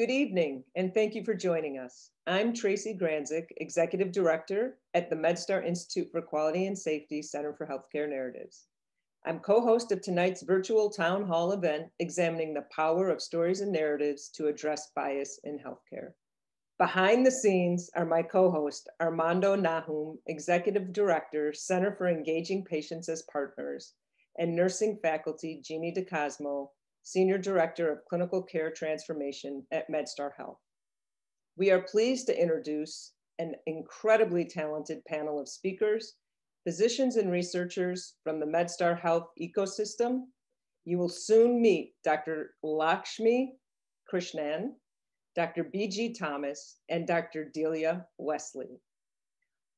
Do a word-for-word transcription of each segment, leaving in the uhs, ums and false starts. Good evening, and thank you for joining us. I'm Tracy Granzik, Executive Director at the MedStar Institute for Quality and Safety Center for Healthcare Narratives. I'm co-host of tonight's virtual town hall event examining the power of stories and narratives to address bias in healthcare. Behind the scenes are my co-host, Armando Nahum, Executive Director, Center for Engaging Patients as Partners, and nursing faculty, Jeannie DeCosmo, Senior Director of Clinical Care Transformation at MedStar Health. We are pleased to introduce an incredibly talented panel of speakers, physicians and researchers from the MedStar Health ecosystem. You will soon meet Doctor Lakshmi Krishnan, Doctor B G Thomas, and Doctor Delia Wesley.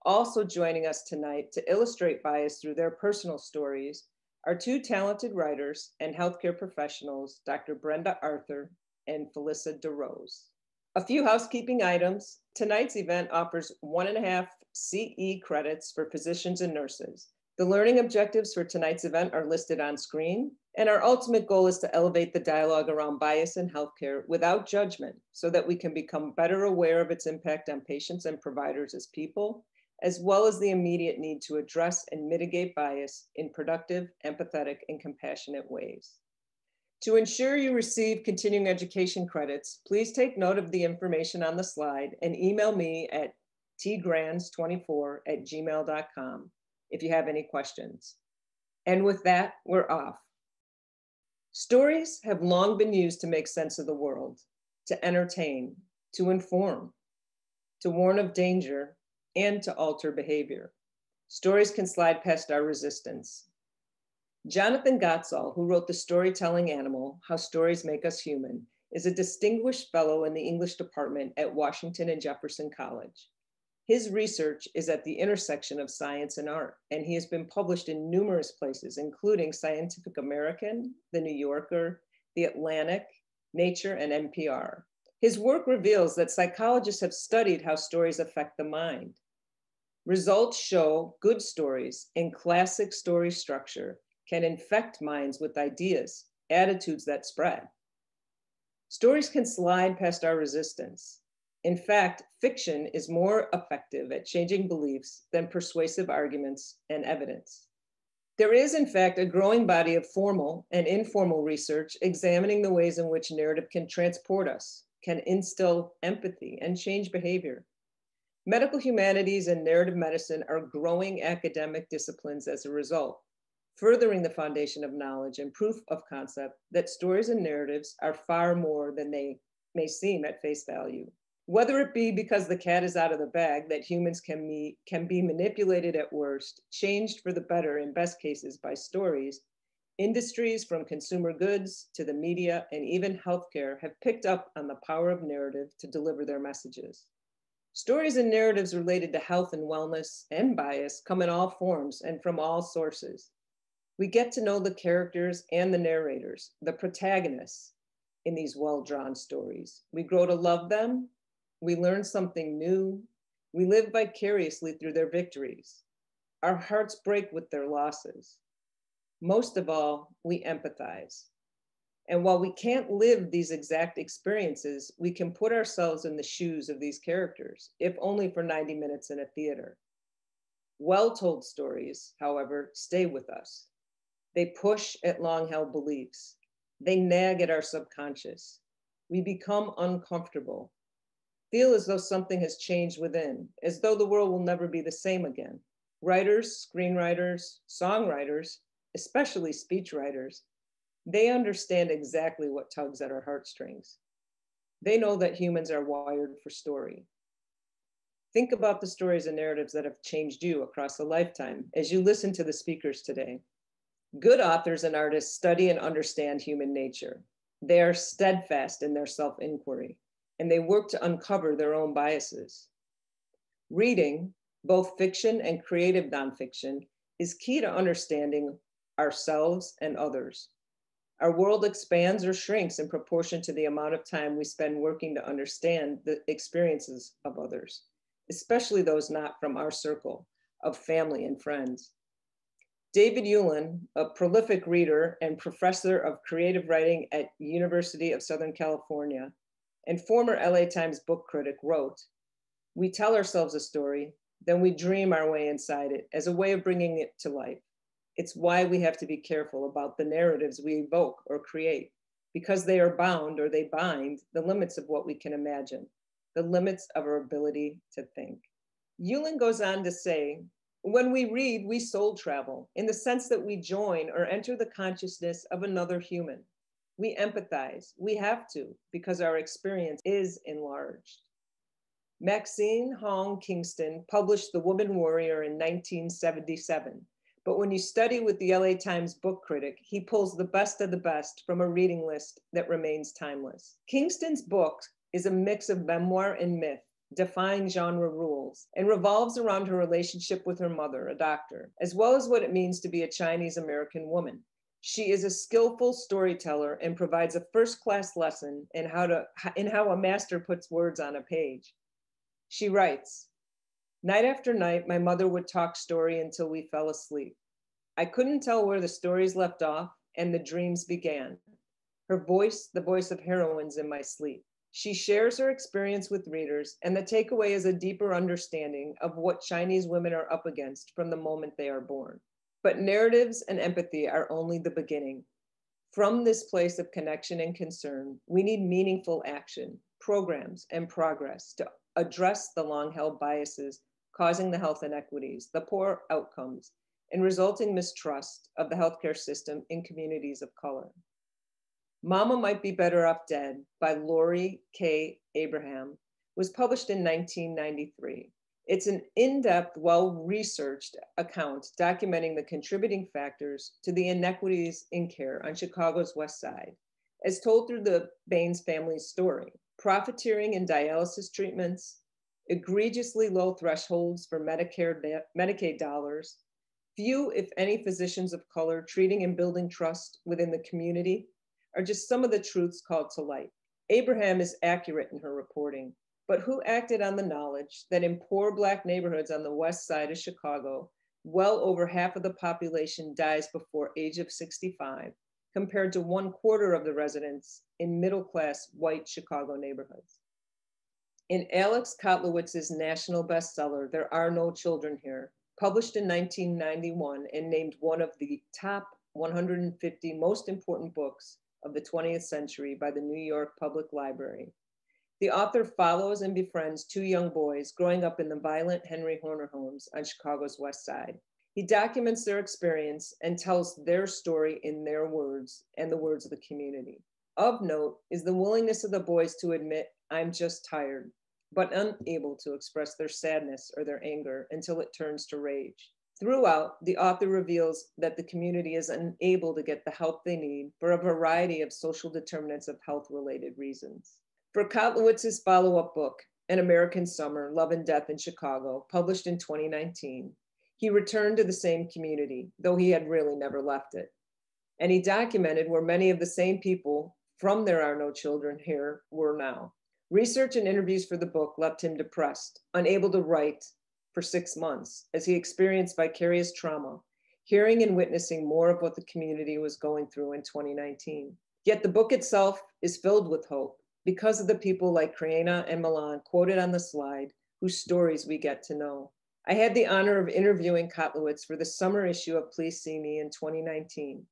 Also joining us tonight to illustrate bias through their personal stories are two talented writers and healthcare professionals, Doctor Brenda Arthur and Felissa DeRose. A few housekeeping items. Tonight's event offers one and a half C E credits for physicians and nurses. The learning objectives for tonight's event are listed on screen, and our ultimate goal is to elevate the dialogue around bias in healthcare without judgment so that we can become better aware of its impact on patients and providers as people, as well as the immediate need to address and mitigate bias in productive, empathetic, and compassionate ways. To ensure you receive continuing education credits, please take note of the information on the slide and email me at t grans twenty four at gmail dot com if you have any questions. And with that, we're off. Stories have long been used to make sense of the world, to entertain, to inform, to warn of danger, and to alter behavior. Stories can slide past our resistance. Jonathan Gottschall, who wrote The Storytelling Animal, How Stories Make Us Human, is a distinguished fellow in the English department at Washington and Jefferson College. His research is at the intersection of science and art, and he has been published in numerous places, including Scientific American, The New Yorker, The Atlantic, Nature, and N P R. His work reveals that psychologists have studied how stories affect the mind. Results show good stories in classic story structure can infect minds with ideas, attitudes that spread. Stories can slide past our resistance. In fact, fiction is more effective at changing beliefs than persuasive arguments and evidence. There is, in fact, a growing body of formal and informal research examining the ways in which narrative can transport us, can instill empathy and change behavior. Medical humanities and narrative medicine are growing academic disciplines as a result, furthering the foundation of knowledge and proof of concept that stories and narratives are far more than they may seem at face value. Whether it be because the cat is out of the bag that humans can be, can be manipulated at worst, changed for the better in best cases by stories, industries from consumer goods to the media and even healthcare have picked up on the power of narrative to deliver their messages. Stories and narratives related to health and wellness and bias come in all forms and from all sources. We get to know the characters and the narrators, the protagonists in these well-drawn stories. We grow to love them. We learn something new. We live vicariously through their victories. Our hearts break with their losses. Most of all, we empathize. And while we can't live these exact experiences, we can put ourselves in the shoes of these characters, if only for ninety minutes in a theater. Well-told stories, however, stay with us. They push at long-held beliefs. They nag at our subconscious. We become uncomfortable, feel as though something has changed within, as though the world will never be the same again. Writers, screenwriters, songwriters, especially speechwriters, they understand exactly what tugs at our heartstrings. They know that humans are wired for story. Think about the stories and narratives that have changed you across a lifetime as you listen to the speakers today. Good authors and artists study and understand human nature. They are steadfast in their self-inquiry, and they work to uncover their own biases. Reading, both fiction and creative nonfiction, is key to understanding ourselves and others. Our world expands or shrinks in proportion to the amount of time we spend working to understand the experiences of others, especially those not from our circle of family and friends. David Ulin, a prolific reader and professor of creative writing at University of Southern California, and former L A Times book critic wrote, "We tell ourselves a story, then we dream our way inside it as a way of bringing it to life. It's why we have to be careful about the narratives we evoke or create, because they are bound or they bind the limits of what we can imagine, the limits of our ability to think." Ulin goes on to say, "When we read, we soul travel in the sense that we join or enter the consciousness of another human. We empathize, we have to, because our experience is enlarged." Maxine Hong Kingston published The Woman Warrior in nineteen seventy-seven. But when you study with the L A Times book critic, he pulls the best of the best from a reading list that remains timeless. Kingston's book is a mix of memoir and myth, defying genre rules, and revolves around her relationship with her mother, a doctor, as well as what it means to be a Chinese American woman. She is a skillful storyteller and provides a first-class lesson in how to in how a master puts words on a page. She writes, "Night after night, my mother would talk story until we fell asleep. I couldn't tell where the stories left off and the dreams began. Her voice, the voice of heroines in my sleep. She shares her experience with readers, and the takeaway is a deeper understanding of what Chinese women are up against from the moment they are born. But narratives and empathy are only the beginning. From this place of connection and concern, we need meaningful action, programs, and progress to address the long-held biases causing the health inequities, the poor outcomes, and resulting mistrust of the healthcare system in communities of color." Mama Might Be Better Off Dead by Laurie K. Abraham was published in nineteen ninety-three. It's an in-depth, well-researched account documenting the contributing factors to the inequities in care on Chicago's West Side, as told through the Baines family's story. Profiteering in dialysis treatments, egregiously low thresholds for Medicare, Medicaid dollars, few, if any, physicians of color treating and building trust within the community are just some of the truths called to light. Abraham is accurate in her reporting, but who acted on the knowledge that in poor Black neighborhoods on the west side of Chicago, well over half of the population dies before age of sixty-five, compared to one quarter of the residents in middle-class white Chicago neighborhoods. In Alex Kotlowitz's national bestseller, There Are No Children Here, published in nineteen ninety-one and named one of the top one hundred fifty most important books of the twentieth century by the New York Public Library, the author follows and befriends two young boys growing up in the violent Henry Horner homes on Chicago's West Side. He documents their experience and tells their story in their words and the words of the community. Of note is the willingness of the boys to admit, "I'm just tired," but unable to express their sadness or their anger until it turns to rage. Throughout, the author reveals that the community is unable to get the help they need for a variety of social determinants of health-related reasons. For Kotlowitz's follow-up book, An American Summer, Love and Death in Chicago, published in twenty nineteen, he returned to the same community, though he had really never left it. And he documented where many of the same people from There Are No Children Here were now. Research and interviews for the book left him depressed, unable to write for six months, as he experienced vicarious trauma, hearing and witnessing more of what the community was going through in twenty nineteen. Yet the book itself is filled with hope because of the people like Kriana and Milan quoted on the slide, whose stories we get to know. I had the honor of interviewing Kotlowitz for the summer issue of Please See Me in twenty nineteen.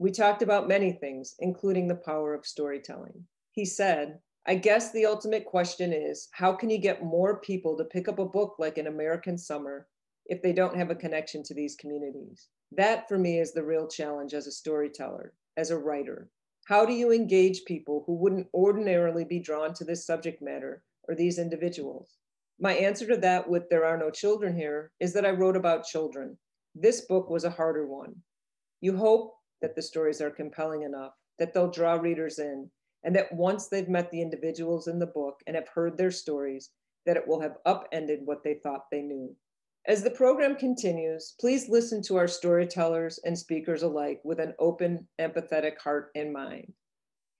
We talked about many things, including the power of storytelling. He said, "I guess the ultimate question is, how can you get more people to pick up a book like An American Summer if they don't have a connection to these communities? That for me is the real challenge as a storyteller, as a writer. How do you engage people who wouldn't ordinarily be drawn to this subject matter or these individuals?" My answer to that with There Are No Children Here is that I wrote about children. This book was a harder one. You hope that the stories are compelling enough, that they'll draw readers in, and that once they've met the individuals in the book and have heard their stories, that it will have upended what they thought they knew. As the program continues, please listen to our storytellers and speakers alike with an open, empathetic heart and mind.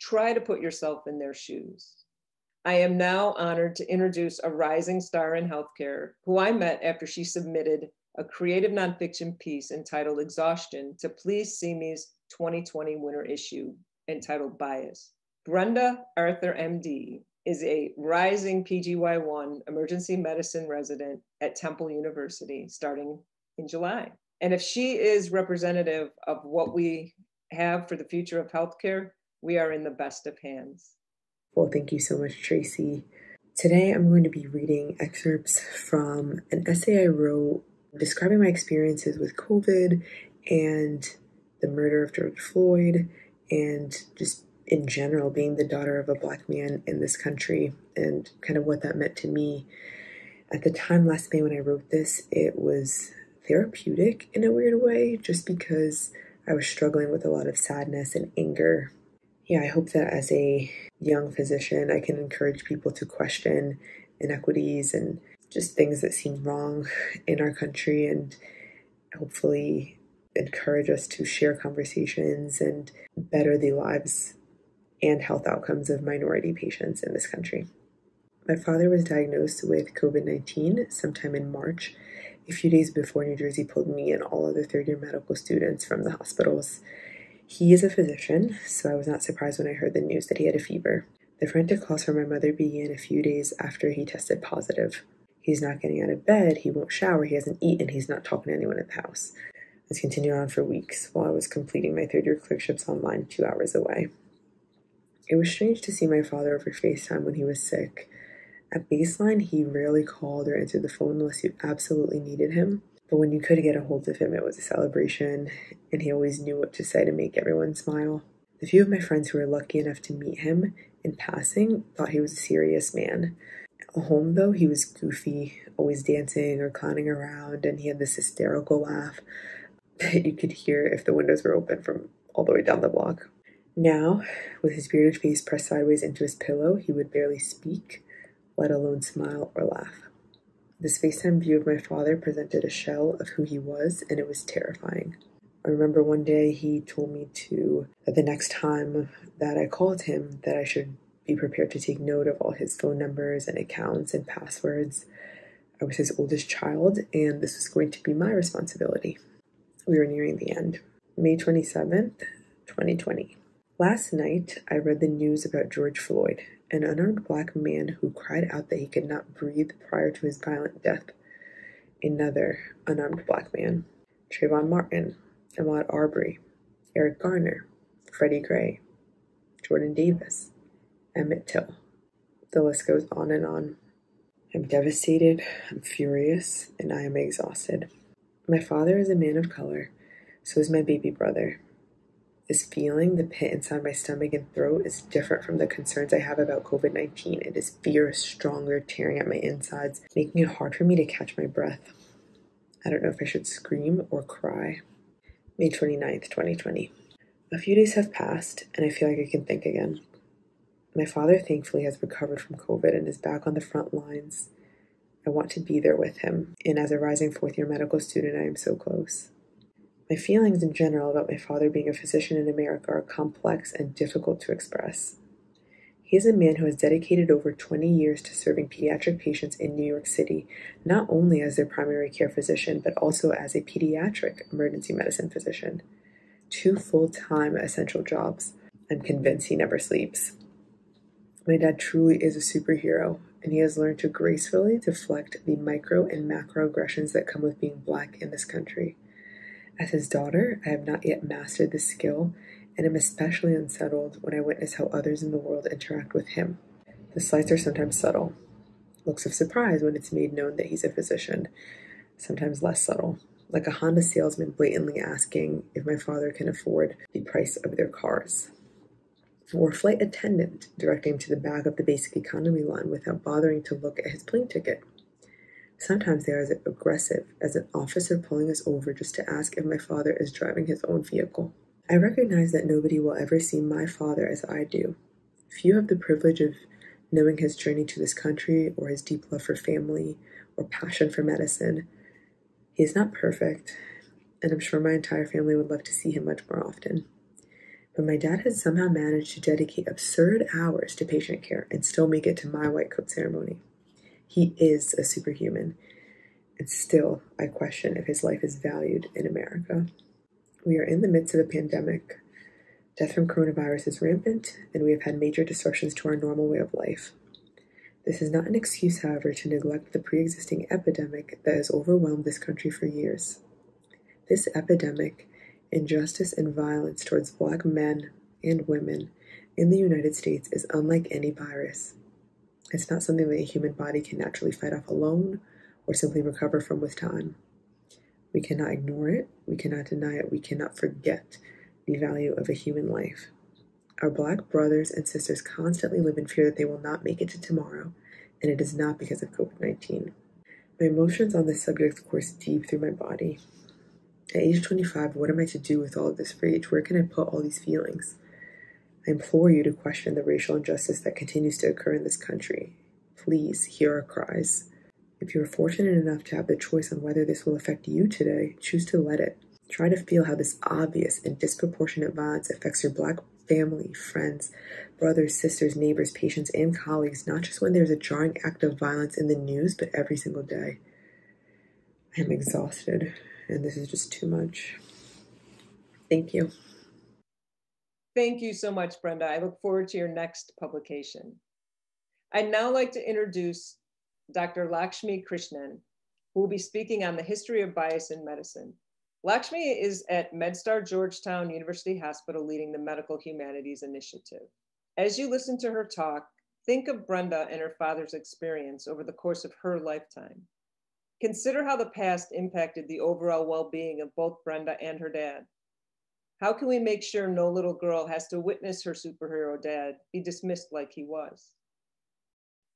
Try to put yourself in their shoes. I am now honored to introduce a rising star in healthcare who I met after she submitted a creative nonfiction piece entitled Exhaustion to Please See Me's twenty twenty winter issue entitled Bias. Brenda Arthur, M D, is a rising P G Y one emergency medicine resident at Temple University starting in July. And if she is representative of what we have for the future of healthcare, we are in the best of hands. Well, thank you so much, Tracy. Today, I'm going to be reading excerpts from an essay I wrote describing my experiences with COVID and the murder of George Floyd, and just in general, being the daughter of a Black man in this country and kind of what that meant to me. At the time last May when I wrote this, it was therapeutic in a weird way, just because I was struggling with a lot of sadness and anger. Yeah, I hope that as a young physician, I can encourage people to question inequities and just things that seem wrong in our country, and hopefully encourage us to share conversations and better the lives and health outcomes of minority patients in this country. My father was diagnosed with COVID nineteen sometime in March, a few days before New Jersey pulled me and all other third-year medical students from the hospitals. He is a physician, so I was not surprised when I heard the news that he had a fever. The frantic calls from my mother began a few days after he tested positive. He's not getting out of bed, he won't shower, he hasn't eaten, he's not talking to anyone at the house. This continued on for weeks while I was completing my third-year clerkships online two hours away. It was strange to see my father over FaceTime when he was sick. At baseline, he rarely called or answered the phone unless you absolutely needed him. But when you could get a hold of him, it was a celebration, and he always knew what to say to make everyone smile. The few of my friends who were lucky enough to meet him in passing thought he was a serious man. At home, though, he was goofy, always dancing or clowning around, and he had this hysterical laugh that you could hear if the windows were open from all the way down the block. Now, with his bearded face pressed sideways into his pillow, he would barely speak, let alone smile or laugh. This FaceTime view of my father presented a shell of who he was, and it was terrifying. I remember one day he told me to, that the next time that I called him, that I should be prepared to take note of all his phone numbers and accounts and passwords. I was his oldest child, and this was going to be my responsibility. We were nearing the end. May twenty-seventh, twenty twenty. Last night, I read the news about George Floyd, an unarmed Black man who cried out that he could not breathe prior to his violent death. Another unarmed Black man. Trayvon Martin, Ahmaud Arbery, Eric Garner, Freddie Gray, Jordan Davis, Emmett Till. The list goes on and on. I'm devastated, I'm furious, and I am exhausted. My father is a man of color, so is my baby brother. This feeling, the pit inside my stomach and throat, is different from the concerns I have about COVID nineteen. It is fear, stronger, tearing at my insides, making it hard for me to catch my breath. I don't know if I should scream or cry. May twenty-ninth, twenty twenty. A few days have passed, and I feel like I can think again. My father, thankfully, has recovered from COVID and is back on the front lines. I want to be there with him, and as a rising fourth-year medical student, I am so close. My feelings in general about my father being a physician in America are complex and difficult to express. He is a man who has dedicated over twenty years to serving pediatric patients in New York City, not only as their primary care physician, but also as a pediatric emergency medicine physician. Two full-time essential jobs. I'm convinced he never sleeps. My dad truly is a superhero, and he has learned to gracefully deflect the micro and macro aggressions that come with being Black in this country. As his daughter, I have not yet mastered this skill, and am especially unsettled when I witness how others in the world interact with him. The slights are sometimes subtle. Looks of surprise when it's made known that he's a physician, sometimes less subtle, like a Honda salesman blatantly asking if my father can afford the price of their cars. Or a flight attendant directing him to the back of the basic economy line without bothering to look at his plane ticket. Sometimes they are as aggressive as an officer pulling us over just to ask if my father is driving his own vehicle. I recognize that nobody will ever see my father as I do. Few have the privilege of knowing his journey to this country, or his deep love for family, or passion for medicine. He is not perfect, and I'm sure my entire family would love to see him much more often. But my dad has somehow managed to dedicate absurd hours to patient care and still make it to my white coat ceremony. He is a superhuman, and still I question if his life is valued in America. We are in the midst of a pandemic. Death from coronavirus is rampant, and we have had major disruptions to our normal way of life. This is not an excuse, however, to neglect the pre-existing epidemic that has overwhelmed this country for years. This epidemic, injustice and violence towards Black men and women in the United States, is unlike any virus. It's not something that a human body can naturally fight off alone or simply recover from with time. We cannot ignore it, we cannot deny it, we cannot forget the value of a human life. Our Black brothers and sisters constantly live in fear that they will not make it to tomorrow, and it is not because of COVID nineteen. My emotions on this subject course deep through my body. At age twenty-five, what am I to do with all of this rage? Where can I put all these feelings? I implore you to question the racial injustice that continues to occur in this country. Please hear our cries. If you are fortunate enough to have the choice on whether this will affect you today, choose to let it. Try to feel how this obvious and disproportionate violence affects your Black family, friends, brothers, sisters, neighbors, patients, and colleagues, not just when there's a jarring act of violence in the news, but every single day. I am exhausted, and this is just too much. Thank you. Thank you so much, Brenda. I look forward to your next publication. I'd now like to introduce Doctor Lakshmi Krishnan, who will be speaking on the history of bias in medicine. Lakshmi is at MedStar Georgetown University Hospital leading the Medical Humanities Initiative. As you listen to her talk, think of Brenda and her father's experience over the course of her lifetime. Consider how the past impacted the overall well-being of both Brenda and her dad. How can we make sure no little girl has to witness her superhero dad be dismissed like he was?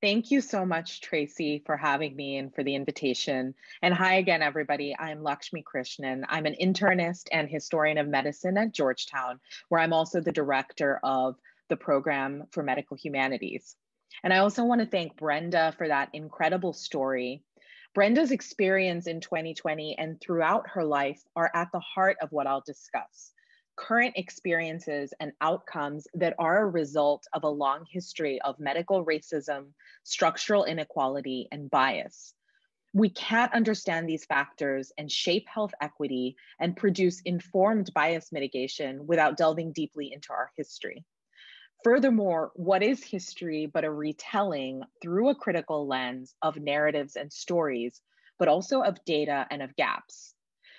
Thank you so much, Tracy, for having me and for the invitation. And hi again, everybody. I'm Lakshmi Krishnan. I'm an internist and historian of medicine at Georgetown, where I'm also the director of the program for medical humanities. And I also want to thank Brenda for that incredible story. Brenda's experience in twenty twenty and throughout her life are at the heart of what I'll discuss. Current experiences and outcomes that are a result of a long history of medical racism, structural inequality, and bias. We can't understand these factors and shape health equity and produce informed bias mitigation without delving deeply into our history. Furthermore, what is history but a retelling through a critical lens of narratives and stories, but also of data and of gaps?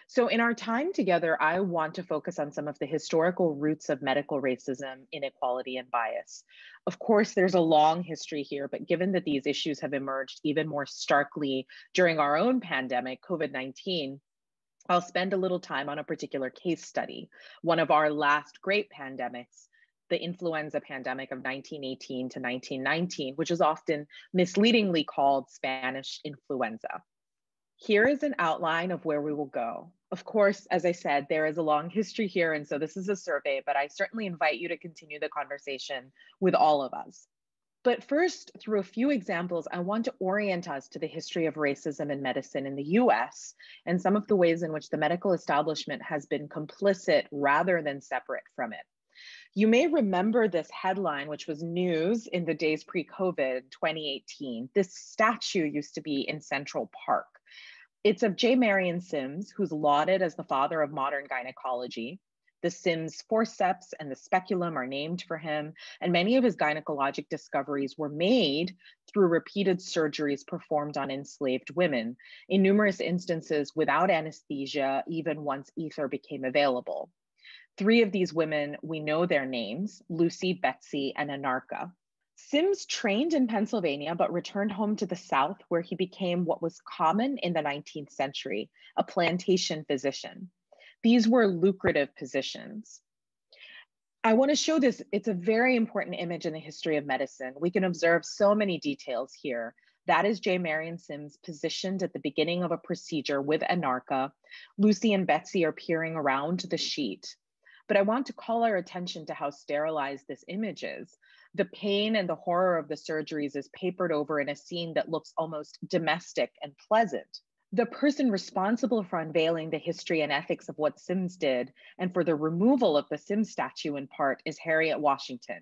So in our time together, I want to focus on some of the historical roots of medical racism, inequality, and bias. Of course, there's a long history here, but given that these issues have emerged even more starkly during our own pandemic, COVID nineteen, I'll spend a little time on a particular case study, one of our last great pandemics, the influenza pandemic of nineteen eighteen to nineteen nineteen, which is often misleadingly called Spanish influenza. Here is an outline of where we will go. Of course, as I said, there is a long history here, and so this is a survey, but I certainly invite you to continue the conversation with all of us. But first, through a few examples, I want to orient us to the history of racism in medicine in the U S and some of the ways in which the medical establishment has been complicit rather than separate from it. You may remember this headline, which was news in the days pre-COVID twenty eighteen. This statue used to be in Central Park. It's of J. Marion Sims, who's lauded as the father of modern gynecology. The Sims forceps and the speculum are named for him, and many of his gynecologic discoveries were made through repeated surgeries performed on enslaved women, in numerous instances without anesthesia, even once ether became available. Three of these women, we know their names: Lucy, Betsy, and Anarcha. Sims trained in Pennsylvania, but returned home to the South, where he became what was common in the nineteenth century, a plantation physician. These were lucrative positions. I want to show this. It's a very important image in the history of medicine. We can observe so many details here. That is J. Marion Sims positioned at the beginning of a procedure with Anarcha. Lucy and Betsy are peering around the sheet. But I want to call our attention to how sterilized this image is. The pain and the horror of the surgeries is papered over in a scene that looks almost domestic and pleasant. The person responsible for unveiling the history and ethics of what Sims did and for the removal of the Sims statue in part is Harriet Washington,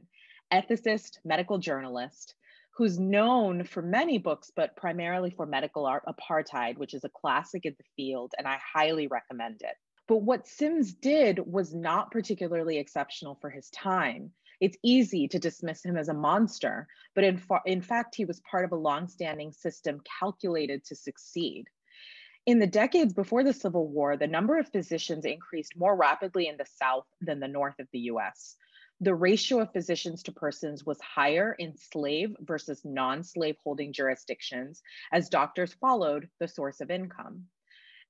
ethicist, medical journalist, who's known for many books, but primarily for Medical Apartheid, which is a classic in the field, and I highly recommend it. But what Sims did was not particularly exceptional for his time. It's easy to dismiss him as a monster, but in, fa in fact, he was part of a longstanding system calculated to succeed. In the decades before the Civil War, the number of physicians increased more rapidly in the South than the North of the U S. The ratio of physicians to persons was higher in slave versus non-slave holding jurisdictions as doctors followed the source of income.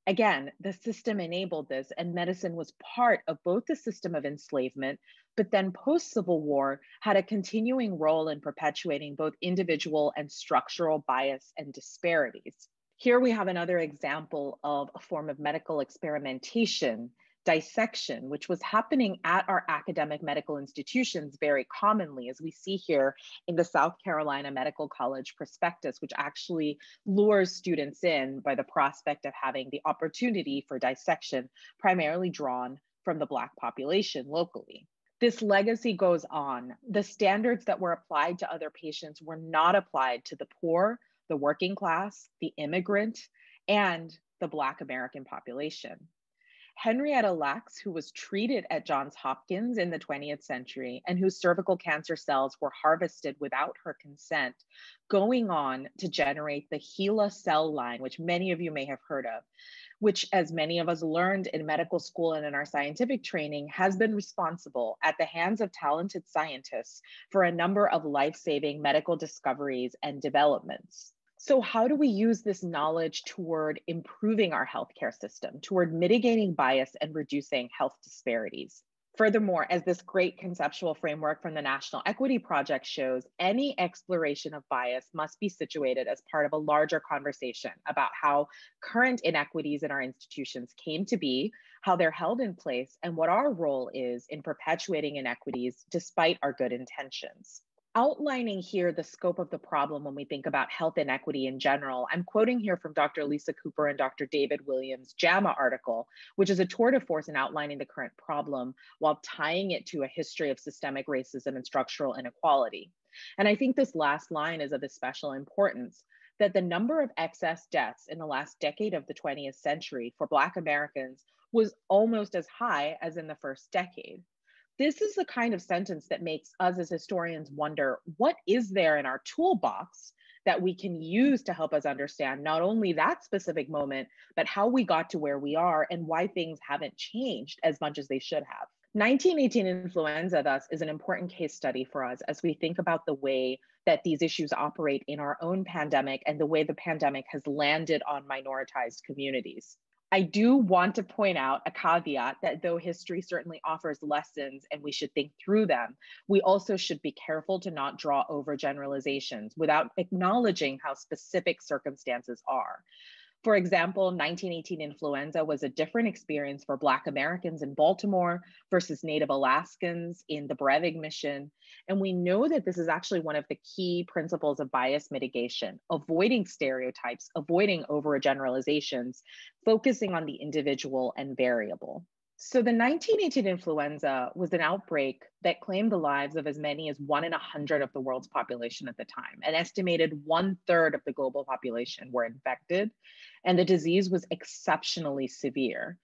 Again, the system enabled this, and medicine was part of both the system of enslavement, but then post-Civil War had a continuing role in perpetuating both individual and structural bias and disparities. Here we have another example of a form of medical experimentation, dissection, which was happening at our academic medical institutions very commonly, as we see here in the South Carolina Medical College prospectus, which actually lures students in by the prospect of having the opportunity for dissection, primarily drawn from the Black population locally. This legacy goes on. The standards that were applied to other patients were not applied to the poor, the working class, the immigrant, and the Black American population. Henrietta Lacks, who was treated at Johns Hopkins in the twentieth century and whose cervical cancer cells were harvested without her consent, going on to generate the HeLa cell line, which many of you may have heard of, which, as many of us learned in medical school and in our scientific training, has been responsible at the hands of talented scientists for a number of life-saving medical discoveries and developments. So how do we use this knowledge toward improving our healthcare system, toward mitigating bias and reducing health disparities? Furthermore, as this great conceptual framework from the National Equity Project shows, any exploration of bias must be situated as part of a larger conversation about how current inequities in our institutions came to be, how they're held in place, and what our role is in perpetuating inequities despite our good intentions. Outlining here the scope of the problem when we think about health inequity in general, I'm quoting here from Doctor Lisa Cooper and Doctor David Williams' JAMA article, which is a tour de force in outlining the current problem while tying it to a history of systemic racism and structural inequality. And I think this last line is of especial importance, that the number of excess deaths in the last decade of the twentieth century for Black Americans was almost as high as in the first decade. This is the kind of sentence that makes us as historians wonder, what is there in our toolbox that we can use to help us understand not only that specific moment, but how we got to where we are and why things haven't changed as much as they should have. nineteen eighteen influenza, thus, is an important case study for us as we think about the way that these issues operate in our own pandemic and the way the pandemic has landed on minoritized communities. I do want to point out a caveat that though history certainly offers lessons and we should think through them, we also should be careful to not draw overgeneralizations without acknowledging how specific circumstances are. For example, nineteen eighteen influenza was a different experience for Black Americans in Baltimore versus Native Alaskans in the Brevig Mission. And we know that this is actually one of the key principles of bias mitigation, avoiding stereotypes, avoiding overgeneralizations, focusing on the individual and variable. So the nineteen eighteen influenza was an outbreak that claimed the lives of as many as one in a hundred of the world's population at the time. An estimated one third of the global population were infected, and the disease was exceptionally severe.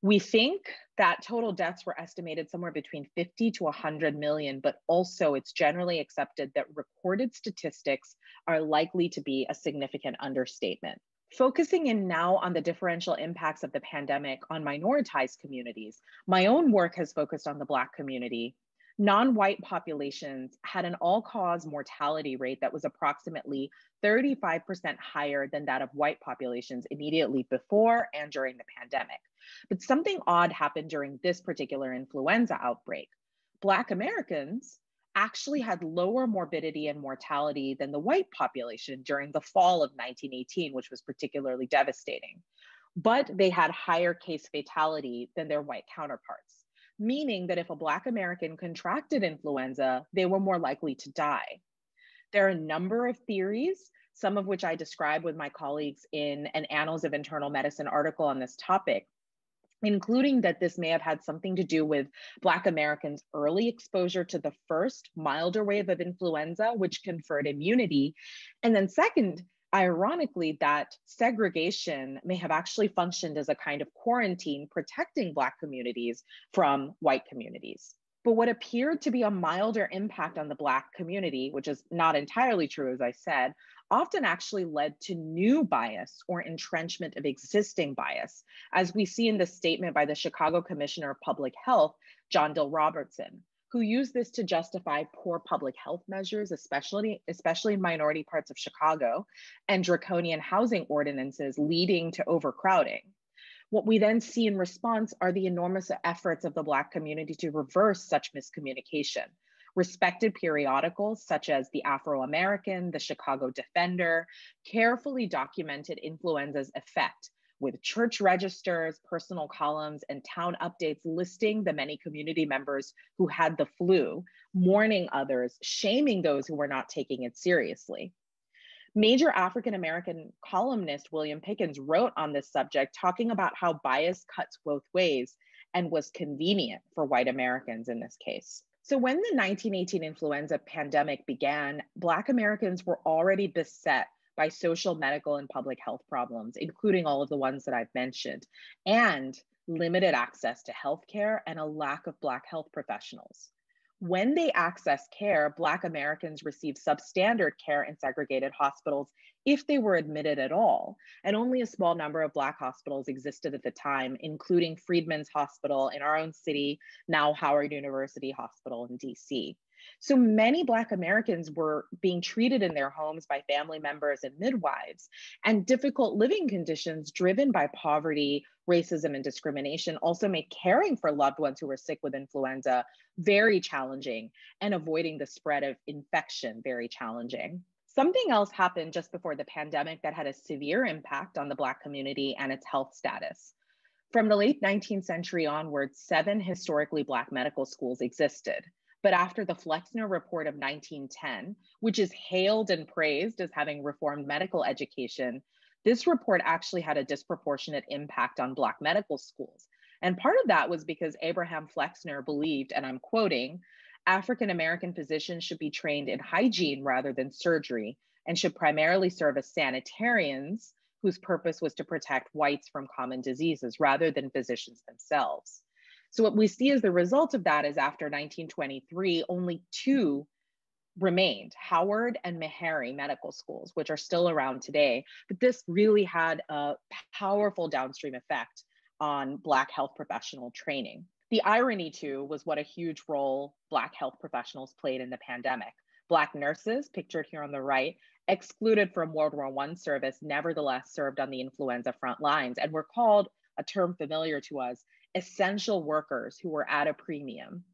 We think that total deaths were estimated somewhere between fifty to one hundred million, but also it's generally accepted that recorded statistics are likely to be a significant understatement. Focusing in now on the differential impacts of the pandemic on minoritized communities, my own work has focused on the Black community. Non-white populations had an all-cause mortality rate that was approximately thirty-five percent higher than that of white populations immediately before and during the pandemic. But something odd happened during this particular influenza outbreak. Black Americans actually had lower morbidity and mortality than the white population during the fall of nineteen eighteen, which was particularly devastating. But they had higher case fatality than their white counterparts, meaning that if a Black American contracted influenza, they were more likely to die. There are a number of theories, some of which I describe with my colleagues in an Annals of Internal Medicine article on this topic, including that this may have had something to do with Black Americans' early exposure to the first milder wave of influenza, which conferred immunity. And then second, ironically, that segregation may have actually functioned as a kind of quarantine protecting Black communities from white communities. but what appeared to be a milder impact on the Black community, which is not entirely true, as I said, often actually led to new bias or entrenchment of existing bias, as we see in the statement by the Chicago Commissioner of Public Health, John Dill Robertson, who used this to justify poor public health measures, especially, especially in minority parts of Chicago, and draconian housing ordinances leading to overcrowding. What we then see in response are the enormous efforts of the Black community to reverse such miscommunication. Respected periodicals such as the Afro-American, the Chicago Defender, carefully documented influenza's effect with church registers, personal columns, and town updates listing the many community members who had the flu, mourning others, shaming those who were not taking it seriously. Major African-American columnist William Pickens wrote on this subject, talking about how bias cuts both ways and was convenient for white Americans in this case. So when the nineteen eighteen influenza pandemic began, Black Americans were already beset by social, medical, and public health problems, including all of the ones that I've mentioned, and limited access to healthcare and a lack of Black health professionals. When they access care, Black Americans received substandard care in segregated hospitals if they were admitted at all, and only a small number of Black hospitals existed at the time, including Freedman's Hospital in our own city, now Howard University Hospital in D C. So many Black Americans were being treated in their homes by family members and midwives, and difficult living conditions driven by poverty, racism, and discrimination also make caring for loved ones who were sick with influenza very challenging, and avoiding the spread of infection very challenging. Something else happened just before the pandemic that had a severe impact on the Black community and its health status. From the late nineteenth century onward, seven historically Black medical schools existed. But after the Flexner Report of nineteen ten, which is hailed and praised as having reformed medical education, this report actually had a disproportionate impact on Black medical schools. And part of that was because Abraham Flexner believed, and I'm quoting, "African-American physicians should be trained in hygiene rather than surgery and should primarily serve as sanitarians whose purpose was to protect whites from common diseases rather than physicians themselves." So what we see as the result of that is after nineteen twenty-three, only two remained, Howard and Meharry medical schools, which are still around today. But this really had a powerful downstream effect on Black health professional training. The irony, too, was what a huge role Black health professionals played in the pandemic. Black nurses, pictured here on the right, excluded from World War One service, nevertheless served on the influenza front lines and were called, a term familiar to us, essential workers who were at a premium.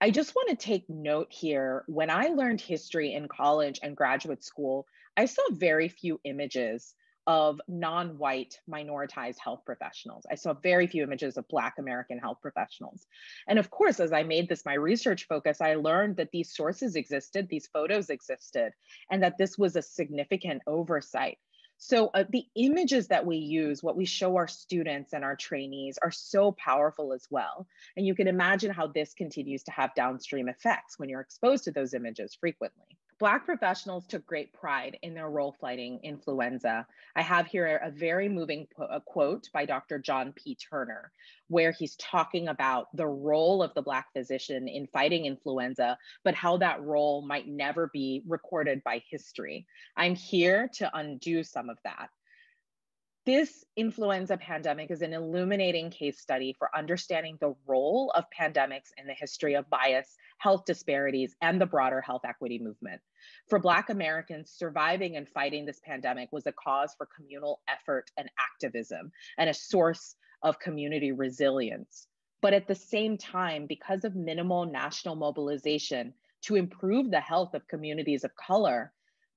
I just want to take note here, when I learned history in college and graduate school, I saw very few images of non-white minoritized health professionals. I saw very few images of Black American health professionals. And of course, as I made this my research focus, I learned that these sources existed, these photos existed, and that this was a significant oversight. So uh, the images that we use, what we show our students and our trainees, are so powerful as well. And you can imagine how this continues to have downstream effects when you're exposed to those images frequently. Black professionals took great pride in their role fighting influenza. I have here a very moving a quote by Doctor John P. Turner, where he's talking about the role of the Black physician in fighting influenza, but how that role might never be recorded by history. I'm here to undo some of that. This influenza pandemic is an illuminating case study for understanding the role of pandemics in the history of bias, health disparities, and the broader health equity movement. For Black Americans, surviving and fighting this pandemic was a cause for communal effort and activism, and a source of community resilience. But at the same time, because of minimal national mobilization to improve the health of communities of color,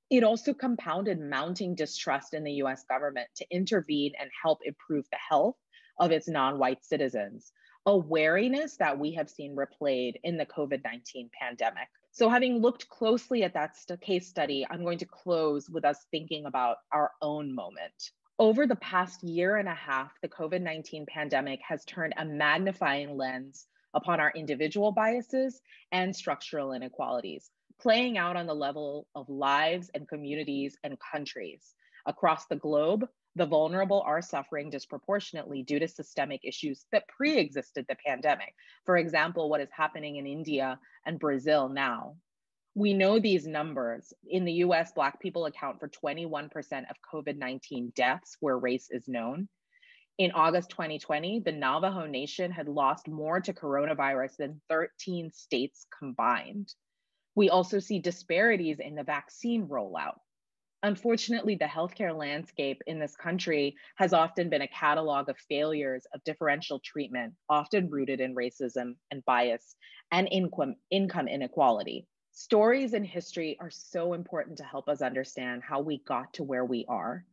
it also compounded mounting distrust in the U S government to intervene and help improve the health of its non-white citizens, a wariness that we have seen replayed in the COVID nineteen pandemic. So having looked closely at that case study, I'm going to close with us thinking about our own moment. Over the past year and a half, the COVID nineteen pandemic has turned a magnifying lens upon our individual biases and structural inequalities, playing out on the level of lives and communities and countries. Across the globe, The vulnerable are suffering disproportionately due to systemic issues that pre-existed the pandemic. For example, what is happening in India and Brazil now. We know these numbers. In the U S, Black people account for twenty-one percent of COVID nineteen deaths where race is known. In August twenty twenty, the Navajo Nation had lost more to coronavirus than thirteen states combined. We also see disparities in the vaccine rollout. Unfortunately, the healthcare landscape in this country has often been a catalog of failures of differential treatment, often rooted in racism and bias and income, income inequality. Stories and history are so important to help us understand how we got to where we are.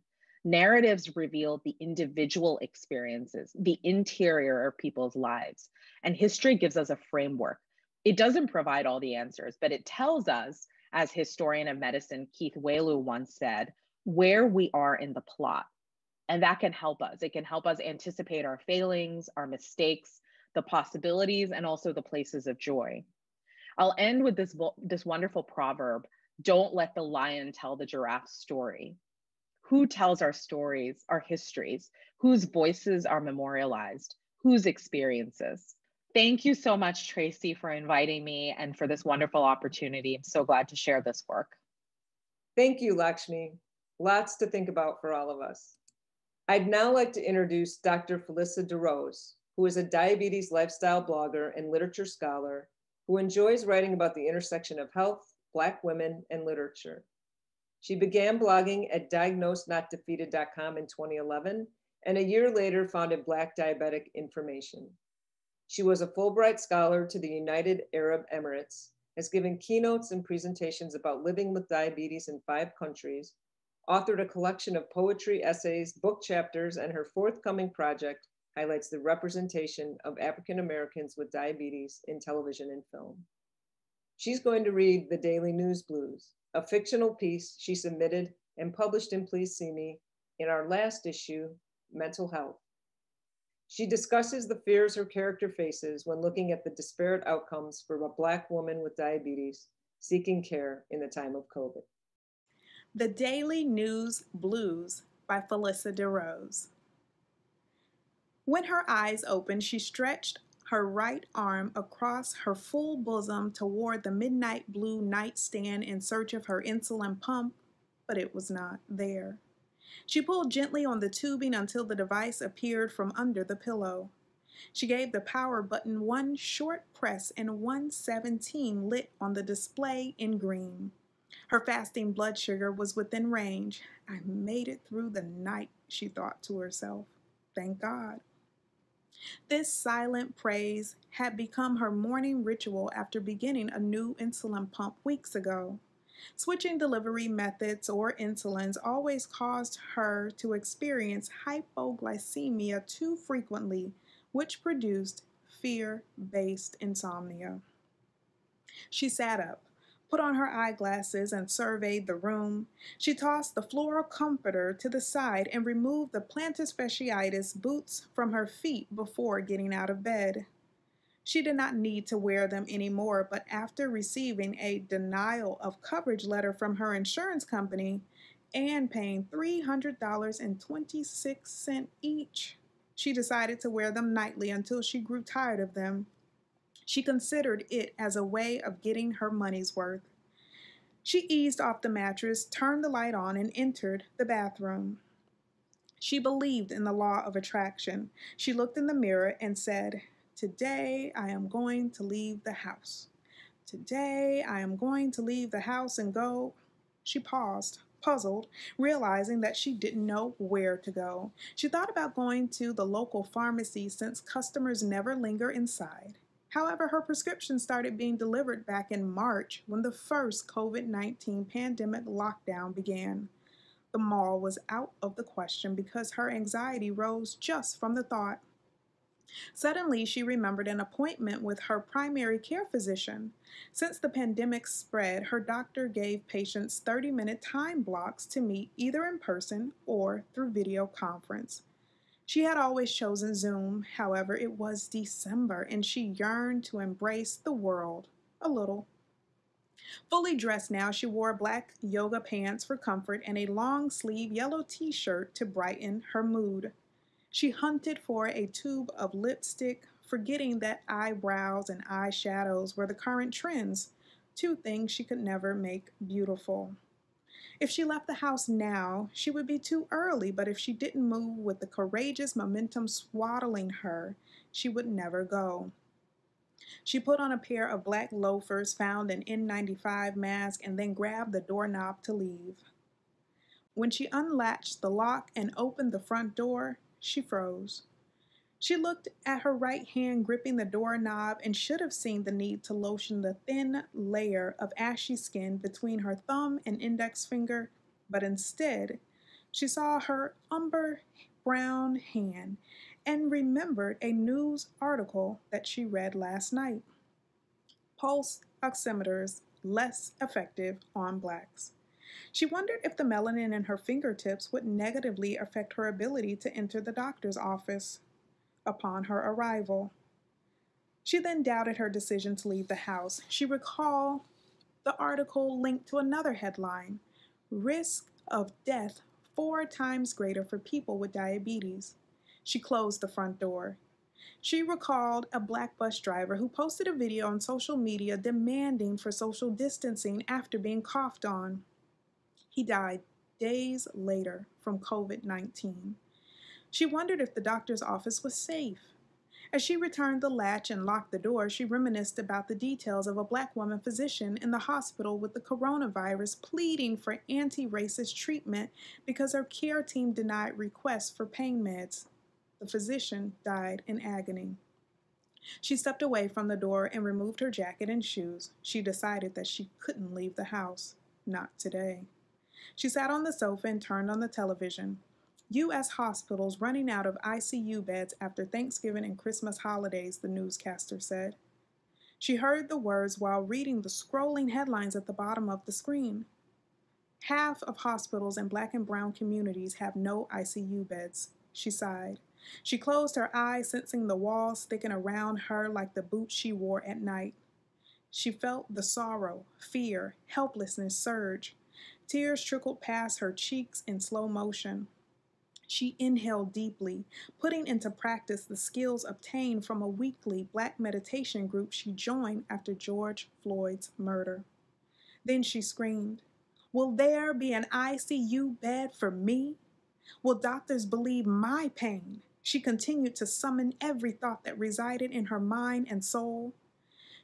Narratives reveal the individual experiences, the interior of people's lives, and history gives us a framework. It doesn't provide all the answers, but it tells us, as historian of medicine Keith Wailu once said, where we are in the plot. And that can help us. It can help us anticipate our failings, our mistakes, the possibilities, and also the places of joy. I'll end with this, this wonderful proverb, don't let the lion tell the giraffe's story. Who tells our stories, our histories? Whose voices are memorialized? Whose experiences? Thank you so much, Tracy, for inviting me and for this wonderful opportunity. I'm so glad to share this work. Thank you, Lakshmi. Lots to think about for all of us. I'd now like to introduce Doctor Felissa DeRose, who is a diabetes lifestyle blogger and literature scholar who enjoys writing about the intersection of health, Black women, and literature. She began blogging at diagnosed not defeated dot com in twenty eleven, and a year later founded Black Diabetic Information. She was a Fulbright Scholar to the United Arab Emirates, has given keynotes and presentations about living with diabetes in five countries, authored a collection of poetry, essays, book chapters, and her forthcoming project highlights the representation of African Americans with diabetes in television and film. She's going to read The Daily News Blues, a fictional piece she submitted and published in Please See Me in our last issue, Mental Health. She discusses the fears her character faces when looking at the disparate outcomes for a Black woman with diabetes seeking care in the time of COVID. The Daily News Blues by Felissa DeRose. When her eyes opened, she stretched her right arm across her full bosom toward the midnight blue nightstand in search of her insulin pump, but it was not there. She pulled gently on the tubing until the device appeared from under the pillow. She gave the power button one short press and one seventeen lit on the display in green. Her fasting blood sugar was within range. I made it through the night, she thought to herself. Thank God. This silent praise had become her morning ritual after beginning a new insulin pump weeks ago. Switching delivery methods or insulins always caused her to experience hypoglycemia too frequently, which produced fear-based insomnia. She sat up, put on her eyeglasses, and surveyed the room. She tossed the floral comforter to the side and removed the plantar fasciitis boots from her feet before getting out of bed. She did not need to wear them anymore, but after receiving a denial of coverage letter from her insurance company and paying three hundred dollars and twenty-six cents each, she decided to wear them nightly until she grew tired of them. She considered it as a way of getting her money's worth. She eased off the mattress, turned the light on, and entered the bathroom. She believed in the law of attraction. She looked in the mirror and said, "Today I am going to leave the house. Today I am going to leave the house and go." She paused, puzzled, realizing that she didn't know where to go. She thought about going to the local pharmacy since customers never linger inside. However, her prescription started being delivered back in March when the first COVID nineteen pandemic lockdown began. The mall was out of the question because her anxiety rose just from the thought. Suddenly, she remembered an appointment with her primary care physician. Since the pandemic spread, her doctor gave patients thirty-minute time blocks to meet either in person or through video conference. She had always chosen Zoom. However, it was December, and she yearned to embrace the world a little. Fully dressed now, she wore black yoga pants for comfort and a long-sleeve yellow t-shirt to brighten her mood. She hunted for a tube of lipstick, forgetting that eyebrows and eyeshadows were the current trends, two things she could never make beautiful. If she left the house now, she would be too early, but if she didn't move with the courageous momentum swaddling her, she would never go. She put on a pair of black loafers, found an N ninety-five mask, and then grabbed the doorknob to leave. When she unlatched the lock and opened the front door, she froze. She looked at her right hand gripping the doorknob and should have seen the need to lotion the thin layer of ashy skin between her thumb and index finger, but instead, she saw her umber brown hand and remembered a news article that she read last night. Pulse oximeters less effective on blacks. She wondered if the melanin in her fingertips would negatively affect her ability to enter the doctor's office upon her arrival. She then doubted her decision to leave the house. She recalled the article linked to another headline, Risk of Death Four Times Greater for People with Diabetes. She closed the front door. She recalled a black bus driver who posted a video on social media demanding for social distancing after being coughed on. He died days later from COVID nineteen. She wondered if the doctor's office was safe. As she returned the latch and locked the door, she reminisced about the details of a black woman physician in the hospital with the coronavirus pleading for anti-racist treatment because her care team denied requests for pain meds. The physician died in agony. She stepped away from the door and removed her jacket and shoes. She decided that she couldn't leave the house. Not today. She sat on the sofa and turned on the television. U S hospitals running out of I C U beds after Thanksgiving and Christmas holidays, the newscaster said. She heard the words while reading the scrolling headlines at the bottom of the screen. Half of hospitals in black and brown communities have no I C U beds, she sighed. She closed her eyes, sensing the walls thicken around her like the boots she wore at night. She felt the sorrow, fear, helplessness surge. Tears trickled past her cheeks in slow motion. She inhaled deeply, putting into practice the skills obtained from a weekly black meditation group she joined after George Floyd's murder. Then she screamed, "Will there be an I C U bed for me? Will doctors believe my pain?" She continued to summon every thought that resided in her mind and soul.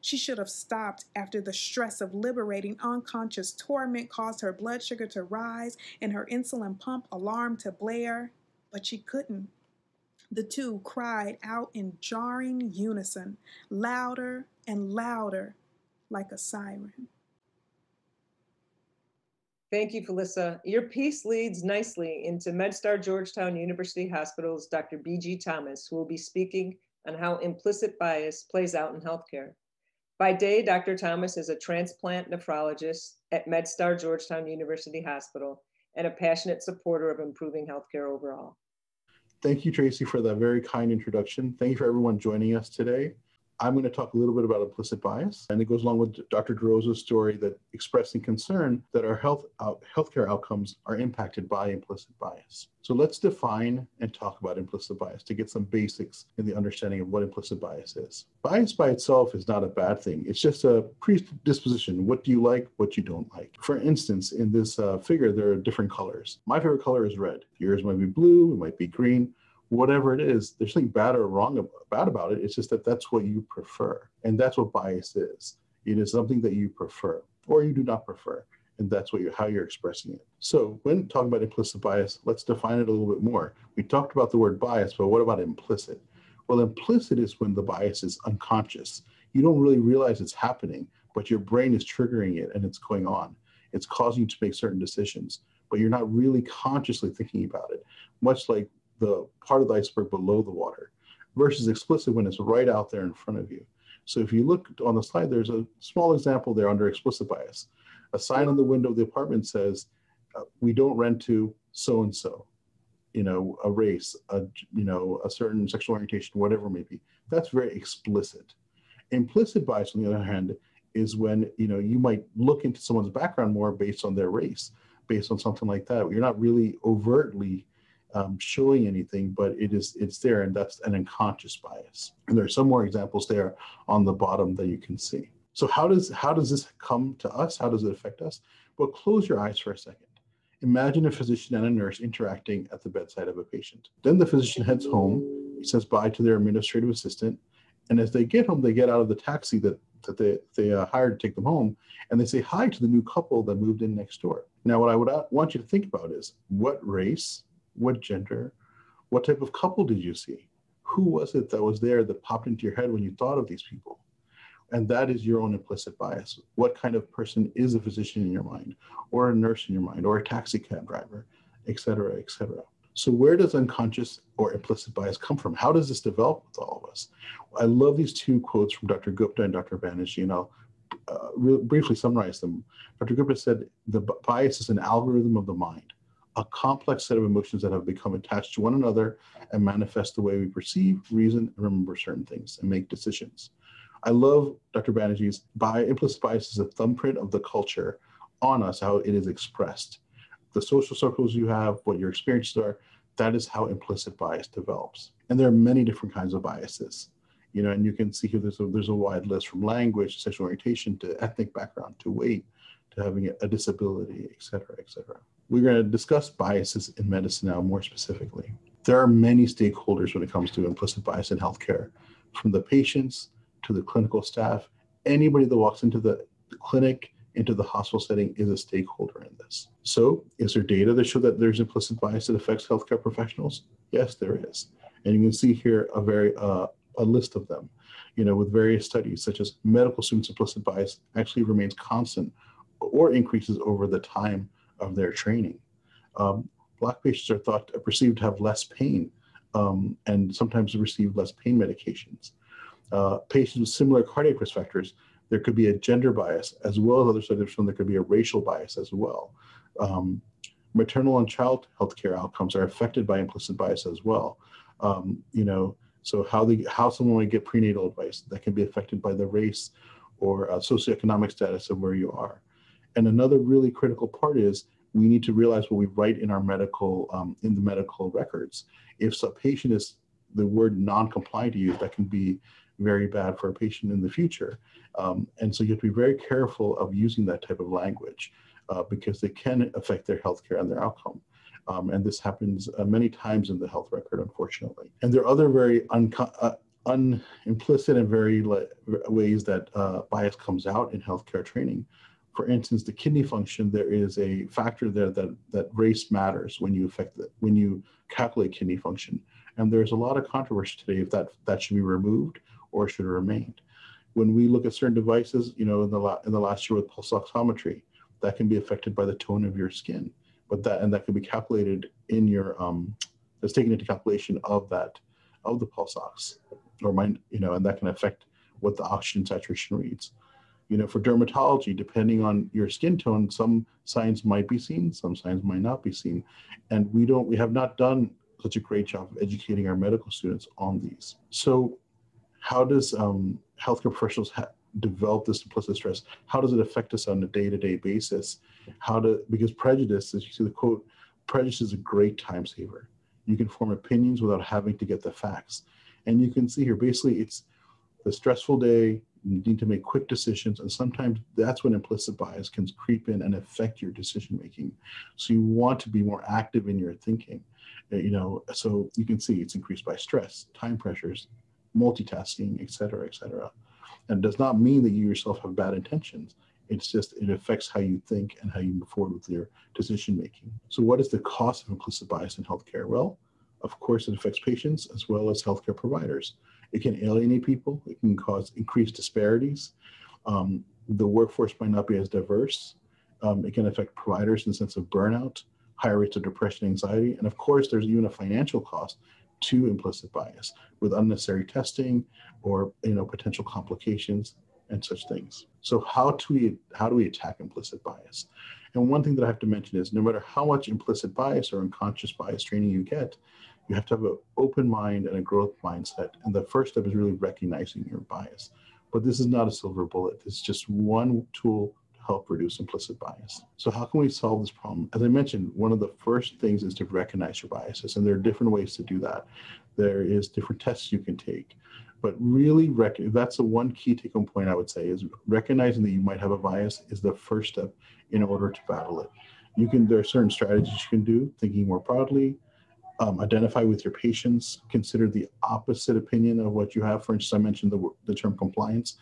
She should have stopped after the stress of liberating unconscious torment caused her blood sugar to rise and her insulin pump alarm to blare, but she couldn't. The two cried out in jarring unison, louder and louder, like a siren. Thank you, Felissa. Your piece leads nicely into MedStar Georgetown University Hospital's Doctor B G Thomas, who will be speaking on how implicit bias plays out in healthcare. By day, Doctor Thomas is a transplant nephrologist at MedStar Georgetown University Hospital and a passionate supporter of improving healthcare overall. Thank you, Tracy, for that very kind introduction. Thank you for everyone joining us today. I'm going to talk a little bit about implicit bias, and it goes along with Doctor DeRose's story that expressing concern that our health out, healthcare outcomes are impacted by implicit bias. So let's define and talk about implicit bias to get some basics in the understanding of what implicit bias is. Bias by itself is not a bad thing. It's just a predisposition. What do you like? What you don't like? For instance, in this uh, figure, there are different colors. My favorite color is red. Yours might be blue. It might be green. Whatever it is, there's nothing bad or wrong about, bad about it. It's just that that's what you prefer. And that's what bias is. It is something that you prefer or you do not prefer. And that's what you're, how you're expressing it. So when talking about implicit bias, let's define it a little bit more. We talked about the word bias, but what about implicit? Well, implicit is when the bias is unconscious. You don't really realize it's happening, but your brain is triggering it and it's going on. It's causing you to make certain decisions, but you're not really consciously thinking about it, much like the part of the iceberg below the water versus explicit when it's right out there in front of you. So if you look on the slide, there's a small example there under explicit bias. A sign on the window of the apartment says, uh, we don't rent to so-and-so, you know, a race, a, you know, a certain sexual orientation, whatever it may be. That's very explicit. Implicit bias, on the other hand, is when, you know, you might look into someone's background more based on their race, based on something like that. You're not really overtly um, showing anything, but it is, it's there, and that's an unconscious bias. And there are some more examples there on the bottom that you can see. So how does, how does this come to us? How does it affect us? Well, close your eyes for a second. Imagine a physician and a nurse interacting at the bedside of a patient. Then the physician heads home, he says bye to their administrative assistant, and as they get home, they get out of the taxi that, that they, they uh, hired to take them home, and they say hi to the new couple that moved in next door. Now, what I would want you to think about is, what race, what gender, what type of couple did you see? Who was it that was there that popped into your head when you thought of these people? And that is your own implicit bias. What kind of person is a physician in your mind, or a nurse in your mind, or a taxi cab driver, et cetera, et cetera. So where does unconscious or implicit bias come from? How does this develop with all of us? I love these two quotes from Doctor Gupta and Doctor Banerjee, and I'll uh, briefly summarize them. Doctor Gupta said, the bias is an algorithm of the mind, a complex set of emotions that have become attached to one another and manifest the way we perceive, reason, and remember certain things, and make decisions. I love Doctor Banerjee's bi- implicit bias is a thumbprint of the culture on us, how it is expressed. The social circles you have, what your experiences are, that is how implicit bias develops. And there are many different kinds of biases. You know, and you can see here there's a, there's a wide list, from language, sexual orientation, to ethnic background, to weight, to having a disability, et cetera, et cetera. We're going to discuss biases in medicine now more specifically. There are many stakeholders when it comes to implicit bias in healthcare, from the patients to the clinical staff. Anybody that walks into the clinic, into the hospital setting, is a stakeholder in this. So is there data that show that there's implicit bias that affects healthcare professionals? Yes, there is. And you can see here a very uh, a list of them, you know, with various studies, such as medical students' implicit bias actually remains constant or increases over the time of their training. Um, Black patients are thought are perceived to have less pain um, and sometimes receive less pain medications. Uh, patients with similar cardiac risk factors, there could be a gender bias, as well as other studies from there could be a racial bias as well. Um, maternal and child health care outcomes are affected by implicit bias as well. Um, you know, so how the how someone would get prenatal advice, that can be affected by the race or uh, socioeconomic status of where you are. And another really critical part is, we need to realize what we write in our medical um, in the medical records. If a patient is the word non-compliant used, that can be very bad for a patient in the future. Um, and so you have to be very careful of using that type of language uh, because they can affect their healthcare and their outcome. Um, and this happens uh, many times in the health record, unfortunately. And there are other very un uh, un implicit and very ways that uh, bias comes out in healthcare training. For instance, the kidney function, there is a factor there that, that race matters when you affect the, when you calculate kidney function. And there's a lot of controversy today if that, that should be removed or should have remained. When we look at certain devices, you know, in the, la in the last year with pulse oximetry, that can be affected by the tone of your skin, but that, and that can be calculated in your, um, that's taken into calculation of that, of the pulse ox, or mind, you know, and that can affect what the oxygen saturation reads. You know, for dermatology, depending on your skin tone, some signs might be seen, some signs might not be seen. And we don't, we have not done such a great job of educating our medical students on these. So how does um, healthcare professionals ha develop this implicit stress? How does it affect us on a day-to-day basis? How do, because prejudice, as you see the quote, prejudice is a great time saver. You can form opinions without having to get the facts. And you can see here, basically it's the stressful day, you need to make quick decisions, and sometimes that's when implicit bias can creep in and affect your decision-making. So you want to be more active in your thinking. You know, so you can see it's increased by stress, time pressures, multitasking, et cetera, et cetera. And it does not mean that you yourself have bad intentions. It's just, it affects how you think and how you move forward with your decision-making. So what is the cost of implicit bias in healthcare? Well, of course, it affects patients as well as healthcare providers. It can alienate people. It can cause increased disparities. Um, the workforce might not be as diverse. Um, it can affect providers in the sense of burnout, higher rates of depression, anxiety, and of course, there's even a financial cost to implicit bias with unnecessary testing or, you know, potential complications and such things. So how do we, how do we attack implicit bias? And one thing that I have to mention is, no matter how much implicit bias or unconscious bias training you get, you have to have an open mind and a growth mindset. And the first step is really recognizing your bias. But this is not a silver bullet. It's just one tool to help reduce implicit bias. So how can we solve this problem? As I mentioned, one of the first things is to recognize your biases, and there are different ways to do that. There is different tests you can take. But really, rec that's the one key take-home point I would say, is recognizing that you might have a bias is the first step in order to battle it. You can, there are certain strategies you can do, thinking more broadly, um, identify with your patients, consider the opposite opinion of what you have. For instance, I mentioned the, the term compliance.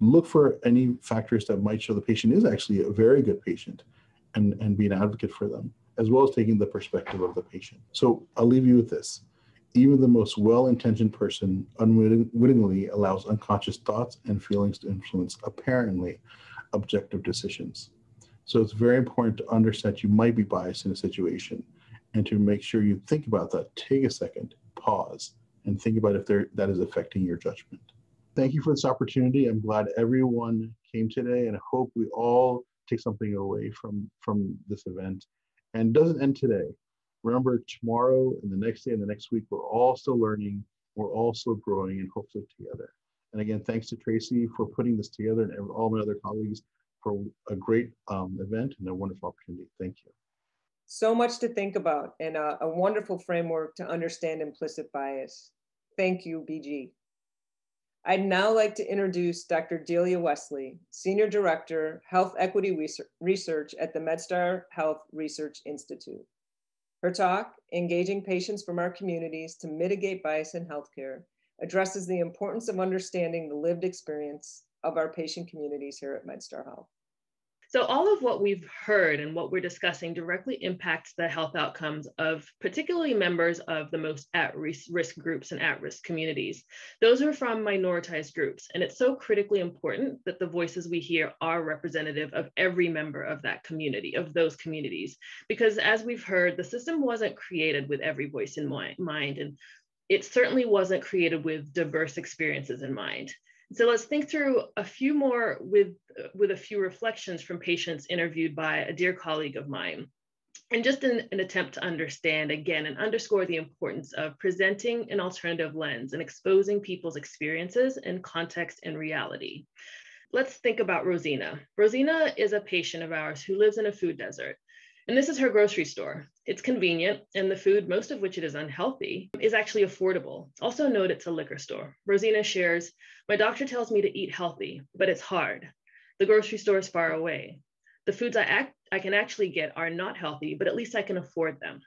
Look for any factors that might show the patient is actually a very good patient and, and be an advocate for them, as well as taking the perspective of the patient. So I'll leave you with this. Even the most well-intentioned person unwittingly allows unconscious thoughts and feelings to influence apparently objective decisions. So it's very important to understand you might be biased in a situation, and to make sure you think about that, take a second, pause, and think about if there, that is affecting your judgment. Thank you for this opportunity. I'm glad everyone came today, and I hope we all take something away from, from this event. And it doesn't end today. Remember, tomorrow and the next day and the next week, we're all still learning, we're all still growing, and hopefully together. And again, thanks to Tracy for putting this together, and all my other colleagues for a great um, event and a wonderful opportunity. Thank you. So much to think about, and a, a wonderful framework to understand implicit bias. Thank you, B G. I'd now like to introduce Doctor Delia Wesley, Senior Director, Health Equity Research at the MedStar Health Research Institute. Her talk, Engaging Patients from Our Communities to Mitigate Bias in Healthcare, addresses the importance of understanding the lived experience of our patient communities here at MedStar Health. So all of what we've heard and what we're discussing directly impacts the health outcomes of particularly members of the most at-risk groups and at-risk communities. Those are from minoritized groups, and it's so critically important that the voices we hear are representative of every member of that community, of those communities, because as we've heard, the system wasn't created with every voice in mind, and it certainly wasn't created with diverse experiences in mind. So let's think through a few more with, with a few reflections from patients interviewed by a dear colleague of mine. And just in an attempt to understand again and underscore the importance of presenting an alternative lens and exposing people's experiences in context and reality. Let's think about Rosina. Rosina is a patient of ours who lives in a food desert. And this is her grocery store. It's convenient, and the food, most of which it is unhealthy, is actually affordable. Also note it's a liquor store. Rosina shares, my doctor tells me to eat healthy, but it's hard. The grocery store is far away. The foods I, act, I can actually get are not healthy, but at least I can afford them.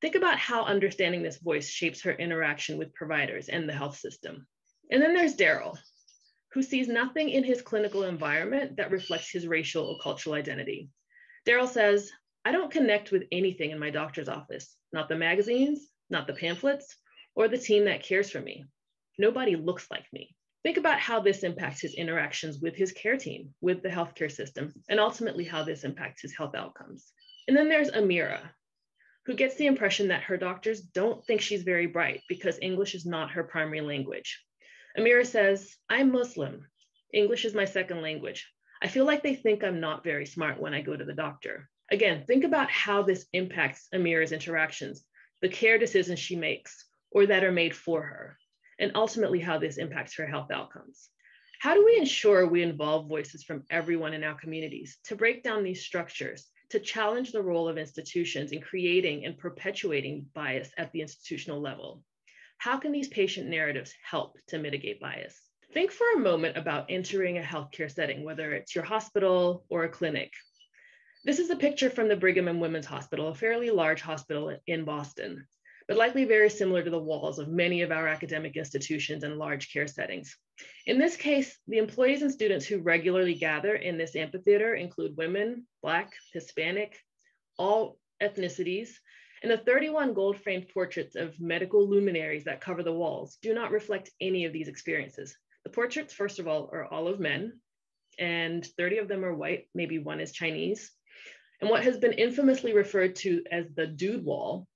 Think about how understanding this voice shapes her interaction with providers and the health system. And then there's Daryl, who sees nothing in his clinical environment that reflects his racial or cultural identity. Daryl says, I don't connect with anything in my doctor's office, not the magazines, not the pamphlets, or the team that cares for me. Nobody looks like me. Think about how this impacts his interactions with his care team, with the healthcare system, and ultimately how this impacts his health outcomes. And then there's Amira, who gets the impression that her doctors don't think she's very bright because English is not her primary language. Amira says, I'm Muslim. English is my second language. I feel like they think I'm not very smart when I go to the doctor. Again, think about how this impacts Amira's interactions, the care decisions she makes or that are made for her, and ultimately how this impacts her health outcomes. How do we ensure we involve voices from everyone in our communities to break down these structures, to challenge the role of institutions in creating and perpetuating bias at the institutional level? How can these patient narratives help to mitigate bias? Think for a moment about entering a healthcare setting, whether it's your hospital or a clinic. This is a picture from the Brigham and Women's Hospital, a fairly large hospital in Boston, but likely very similar to the walls of many of our academic institutions and large care settings. In this case, the employees and students who regularly gather in this amphitheater include women, Black, Hispanic, all ethnicities, and the thirty-one gold-framed portraits of medical luminaries that cover the walls do not reflect any of these experiences. The portraits, first of all, are all of men, and thirty of them are white, maybe one is Chinese. And what has been infamously referred to as the dude wall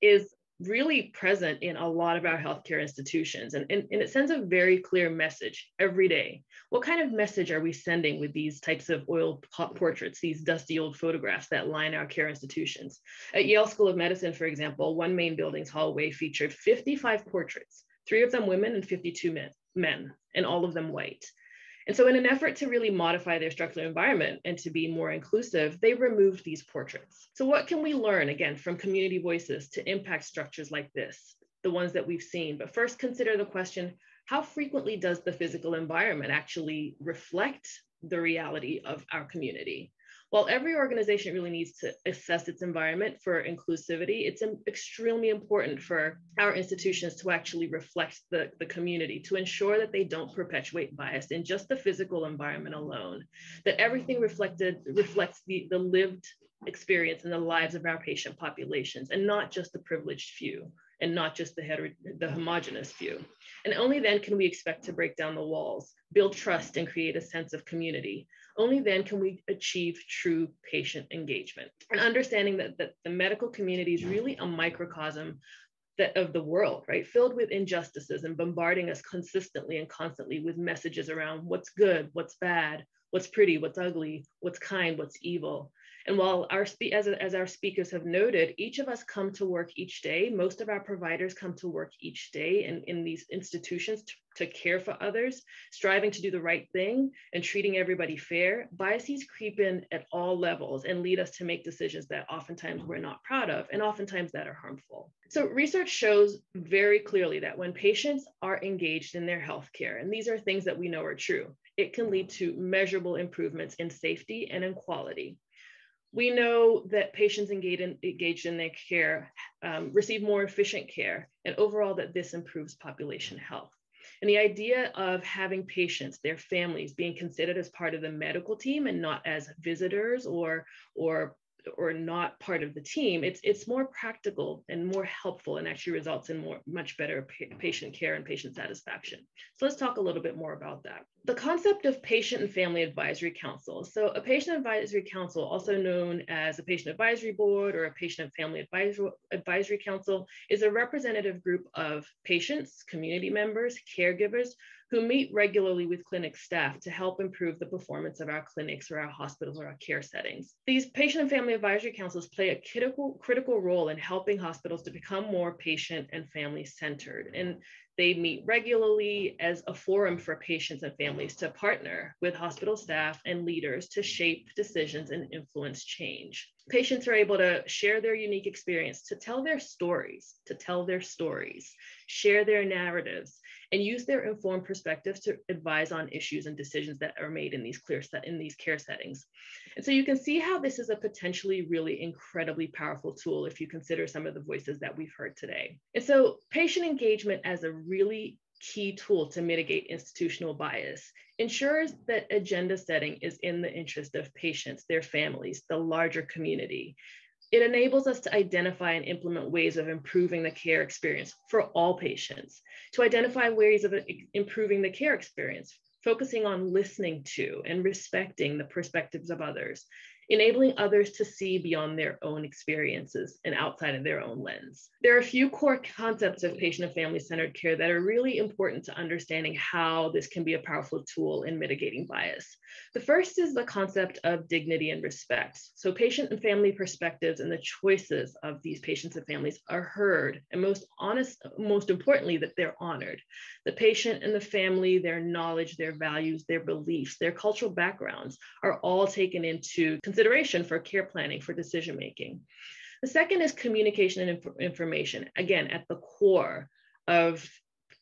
is really present in a lot of our healthcare institutions. And, and, and it sends a very clear message every day. What kind of message are we sending with these types of oil pot portraits, these dusty old photographs that line our care institutions? At Yale School of Medicine, for example, one main building's hallway featured fifty-five portraits, three of them women and fifty-two men, men, and all of them white. And so in an effort to really modify their structural environment and to be more inclusive, they removed these portraits. So what can we learn, again, from community voices to impact structures like this, the ones that we've seen? But first, consider the question, how frequently does the physical environment actually reflect the reality of our community? While every organization really needs to assess its environment for inclusivity, it's extremely important for our institutions to actually reflect the, the community, to ensure that they don't perpetuate bias in just the physical environment alone, that everything reflected reflects the, the lived experience and the lives of our patient populations, and not just the privileged few, and not just the, heter the homogenous few. And only then can we expect to break down the walls, build trust, and create a sense of community. Only then can we achieve true patient engagement. And understanding that, that the medical community is really a microcosm that of the world, right? Filled with injustices and bombarding us consistently and constantly with messages around what's good, what's bad, what's pretty, what's ugly, what's kind, what's evil. And while our as, as our speakers have noted, each of us come to work each day. Most of our providers come to work each day in, in these institutions to, to care for others, striving to do the right thing and treating everybody fair. Biases creep in at all levels and lead us to make decisions that oftentimes we're not proud of, and oftentimes that are harmful. So research shows very clearly that when patients are engaged in their healthcare, and these are things that we know are true, it can lead to measurable improvements in safety and in quality. We know that patients engaged in, engaged in their care um, receive more efficient care, and overall that this improves population health. And the idea of having patients, their families, being considered as part of the medical team and not as visitors or, or, or not part of the team, it's, it's more practical and more helpful, and actually results in more, much better pa- patient care and patient satisfaction. So let's talk a little bit more about that. The concept of patient and family advisory council. So a patient advisory council, also known as a patient advisory board or a patient and family advisory, advisory council, is a representative group of patients, community members, caregivers who meet regularly with clinic staff to help improve the performance of our clinics or our hospitals or our care settings. These patient and family advisory councils play a critical, critical role in helping hospitals to become more patient and family centered. And they meet regularly as a forum for patients and families to partner with hospital staff and leaders to shape decisions and influence change. Patients are able to share their unique experience, to tell their stories, to tell their stories, share their narratives, and use their informed perspectives to advise on issues and decisions that are made in these, clear set, in these care settings. And so you can see how this is a potentially really incredibly powerful tool if you consider some of the voices that we've heard today. And so patient engagement as a really key tool to mitigate institutional bias ensures that agenda setting is in the interest of patients, their families, the larger community. It enables us to identify and implement ways of improving the care experience for all patients, to identify ways of improving the care experience, focusing on listening to and respecting the perspectives of others, enabling others to see beyond their own experiences and outside of their own lens. There are a few core concepts of patient and family-centered care that are really important to understanding how this can be a powerful tool in mitigating bias. The first is the concept of dignity and respect. So patient and family perspectives and the choices of these patients and families are heard, and most honest, most importantly, that they're honored. The patient and the family, their knowledge, their values, their beliefs, their cultural backgrounds are all taken into consideration consideration for care planning, for decision making. The second is communication and inf information, again, at the core of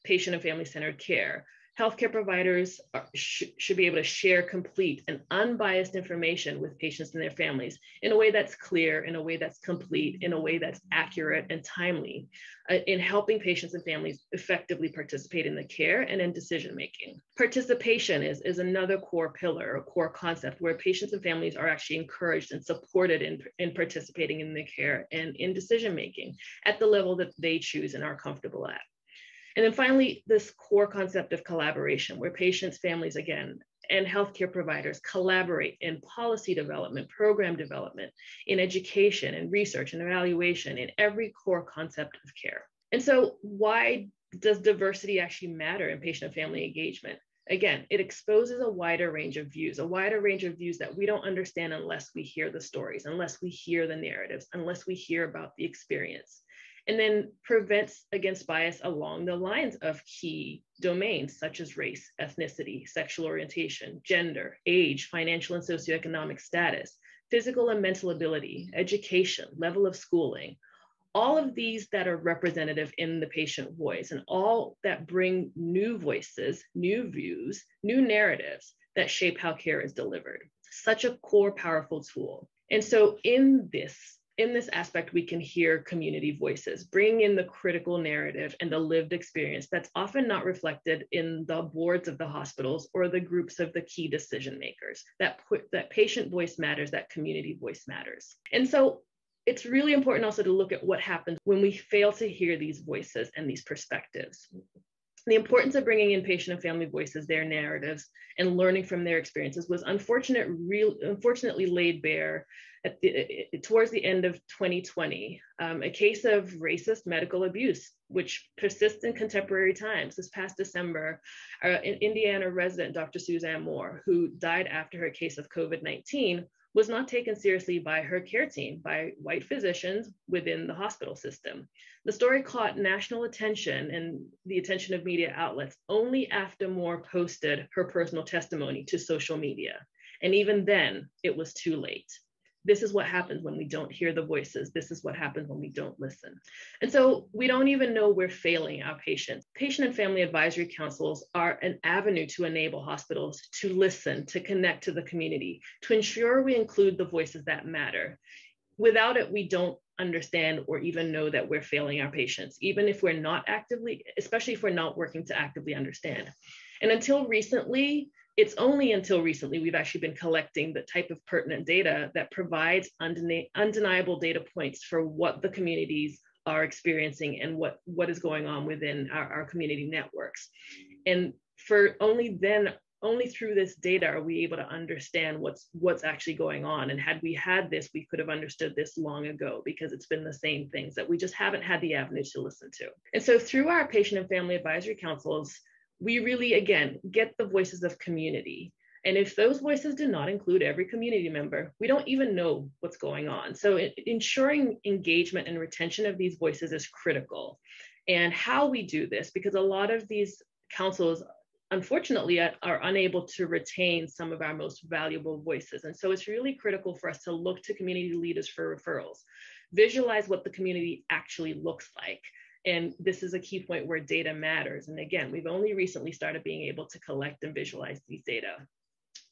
patient and family-centered care. Healthcare providers are, sh should be able to share complete and unbiased information with patients and their families in a way that's clear, in a way that's complete, in a way that's accurate and timely, uh, in helping patients and families effectively participate in the care and in decision-making. Participation is, is another core pillar or core concept where patients and families are actually encouraged and supported in, in participating in the care and in decision-making at the level that they choose and are comfortable at. And then finally, this core concept of collaboration, where patients, families, again, and healthcare providers collaborate in policy development, program development, in education and research and evaluation, in every core concept of care. And so why does diversity actually matter in patient and family engagement? Again, it exposes a wider range of views, a wider range of views that we don't understand unless we hear the stories, unless we hear the narratives, unless we hear about the experience. and then prevents against bias along the lines of key domains such as race, ethnicity, sexual orientation, gender, age, financial and socioeconomic status, physical and mental ability, education, level of schooling, all of these that are representative in the patient voice, and all that bring new voices, new views, new narratives that shape how care is delivered. Such a core, powerful tool. And so in this, in this aspect, we can hear community voices, bring in the critical narrative and the lived experience that's often not reflected in the boards of the hospitals or the groups of the key decision makers. That, that patient voice matters, that community voice matters. And so it's really important also to look at what happens when we fail to hear these voices and these perspectives. The importance of bringing in patient and family voices, their narratives, and learning from their experiences was unfortunate, real, unfortunately laid bare at the, towards the end of twenty twenty. Um, a case of racist medical abuse, which persists in contemporary times. This past December, an Indiana resident, Doctor Suzanne Moore, who died after her case of COVID nineteen, was not taken seriously by her care team, by white physicians within the hospital system. The story caught national attention and the attention of media outlets only after Moore posted her personal testimony to social media. And even then, it was too late. This is what happens when we don't hear the voices. This is what happens when we don't listen. And so we don't even know we're failing our patients. Patient and family advisory councils are an avenue to enable hospitals to listen, to connect to the community, to ensure we include the voices that matter. Without it, we don't understand or even know that we're failing our patients, even if we're not actively, especially if we're not working to actively understand. And until recently, It's only until recently we've actually been collecting the type of pertinent data that provides undeni- undeniable data points for what the communities are experiencing and what, what is going on within our, our community networks. And for only then, only through this data are we able to understand what's, what's actually going on. And had we had this, we could have understood this long ago, because it's been the same things that we just haven't had the avenue to listen to. And so through our patient and family advisory councils, we really, again, get the voices of community. And if those voices do not include every community member, we don't even know what's going on. So ensuring engagement and retention of these voices is critical. And how we do this, because a lot of these councils, unfortunately, are unable to retain some of our most valuable voices. And so it's really critical for us to look to community leaders for referrals, visualize what the community actually looks like. And this is a key point where data matters. And again, we've only recently started being able to collect and visualize these data.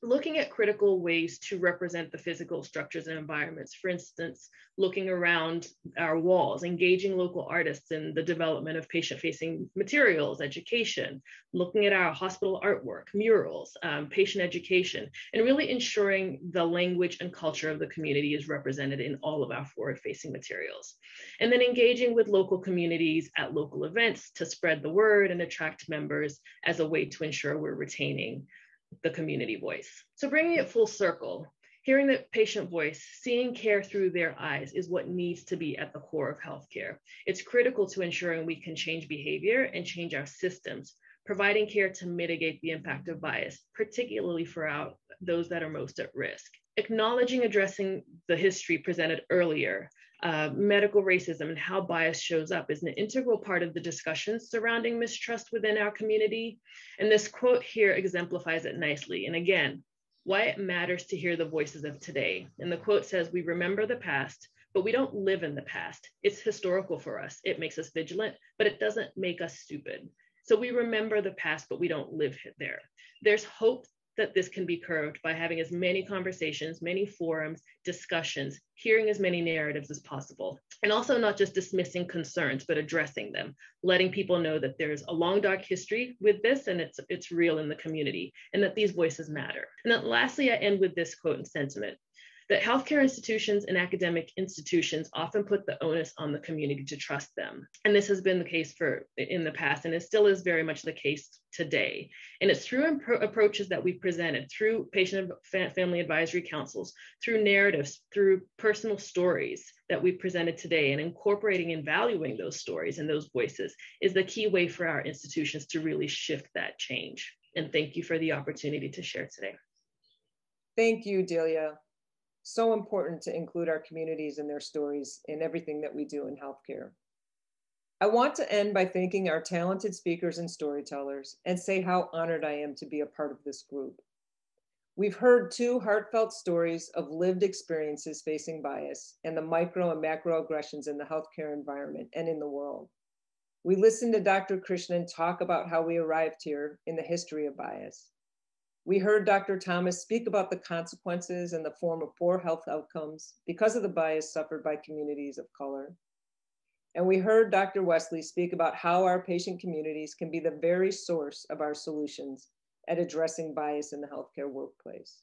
Looking at critical ways to represent the physical structures and environments, for instance, looking around our walls, engaging local artists in the development of patient-facing materials, education, looking at our hospital artwork, murals, um, patient education, and really ensuring the language and culture of the community is represented in all of our forward-facing materials. And then engaging with local communities at local events to spread the word and attract members as a way to ensure we're retaining the community voice. So bringing it full circle, hearing the patient voice, seeing care through their eyes is what needs to be at the core of healthcare. It's critical to ensuring we can change behavior and change our systems, providing care to mitigate the impact of bias, particularly for our, those that are most at risk. Acknowledging, addressing the history presented earlier, uh, medical racism and how bias shows up is an integral part of the discussions surrounding mistrust within our community. And this quote here exemplifies it nicely. And again, why it matters to hear the voices of today. And the quote says, "We remember the past, but we don't live in the past. It's historical for us. It makes us vigilant, but it doesn't make us stupid. So we remember the past, but we don't live there." There's hope that this can be curbed by having as many conversations, many forums, discussions, hearing as many narratives as possible. And also not just dismissing concerns, but addressing them, letting people know that there's a long dark history with this and it's, it's real in the community, and that these voices matter. And then lastly, I end with this quote and sentiment, that healthcare institutions and academic institutions often put the onus on the community to trust them. And this has been the case for in the past, and it still is very much the case today. And it's through approaches that we've presented, through patient and family advisory councils, through narratives, through personal stories that we've presented today, and incorporating and valuing those stories and those voices is the key way for our institutions to really shift that change. And thank you for the opportunity to share today. Thank you, Delia. So important to include our communities and their stories in everything that we do in healthcare. I want to end by thanking our talented speakers and storytellers and say how honored I am to be a part of this group. We've heard two heartfelt stories of lived experiences facing bias and the micro and macro aggressions in the healthcare environment and in the world. We listened to Doctor Krishnan talk about how we arrived here in the history of bias. We heard Doctor Thomas speak about the consequences in the form of poor health outcomes because of the bias suffered by communities of color. And we heard Doctor Wesley speak about how our patient communities can be the very source of our solutions at addressing bias in the healthcare workplace.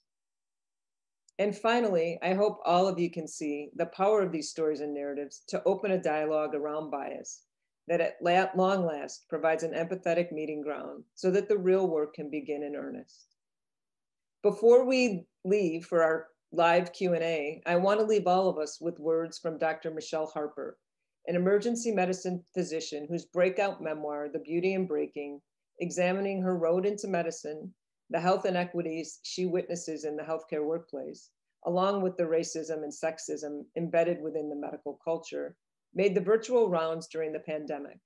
And finally, I hope all of you can see the power of these stories and narratives to open a dialogue around bias that at long last provides an empathetic meeting ground so that the real work can begin in earnest. Before we leave for our live Q and A, I want to leave all of us with words from Doctor Michelle Harper, an emergency medicine physician whose breakout memoir, The Beauty in Breaking, examining her road into medicine, the health inequities she witnesses in the healthcare workplace, along with the racism and sexism embedded within the medical culture, made the virtual rounds during the pandemic.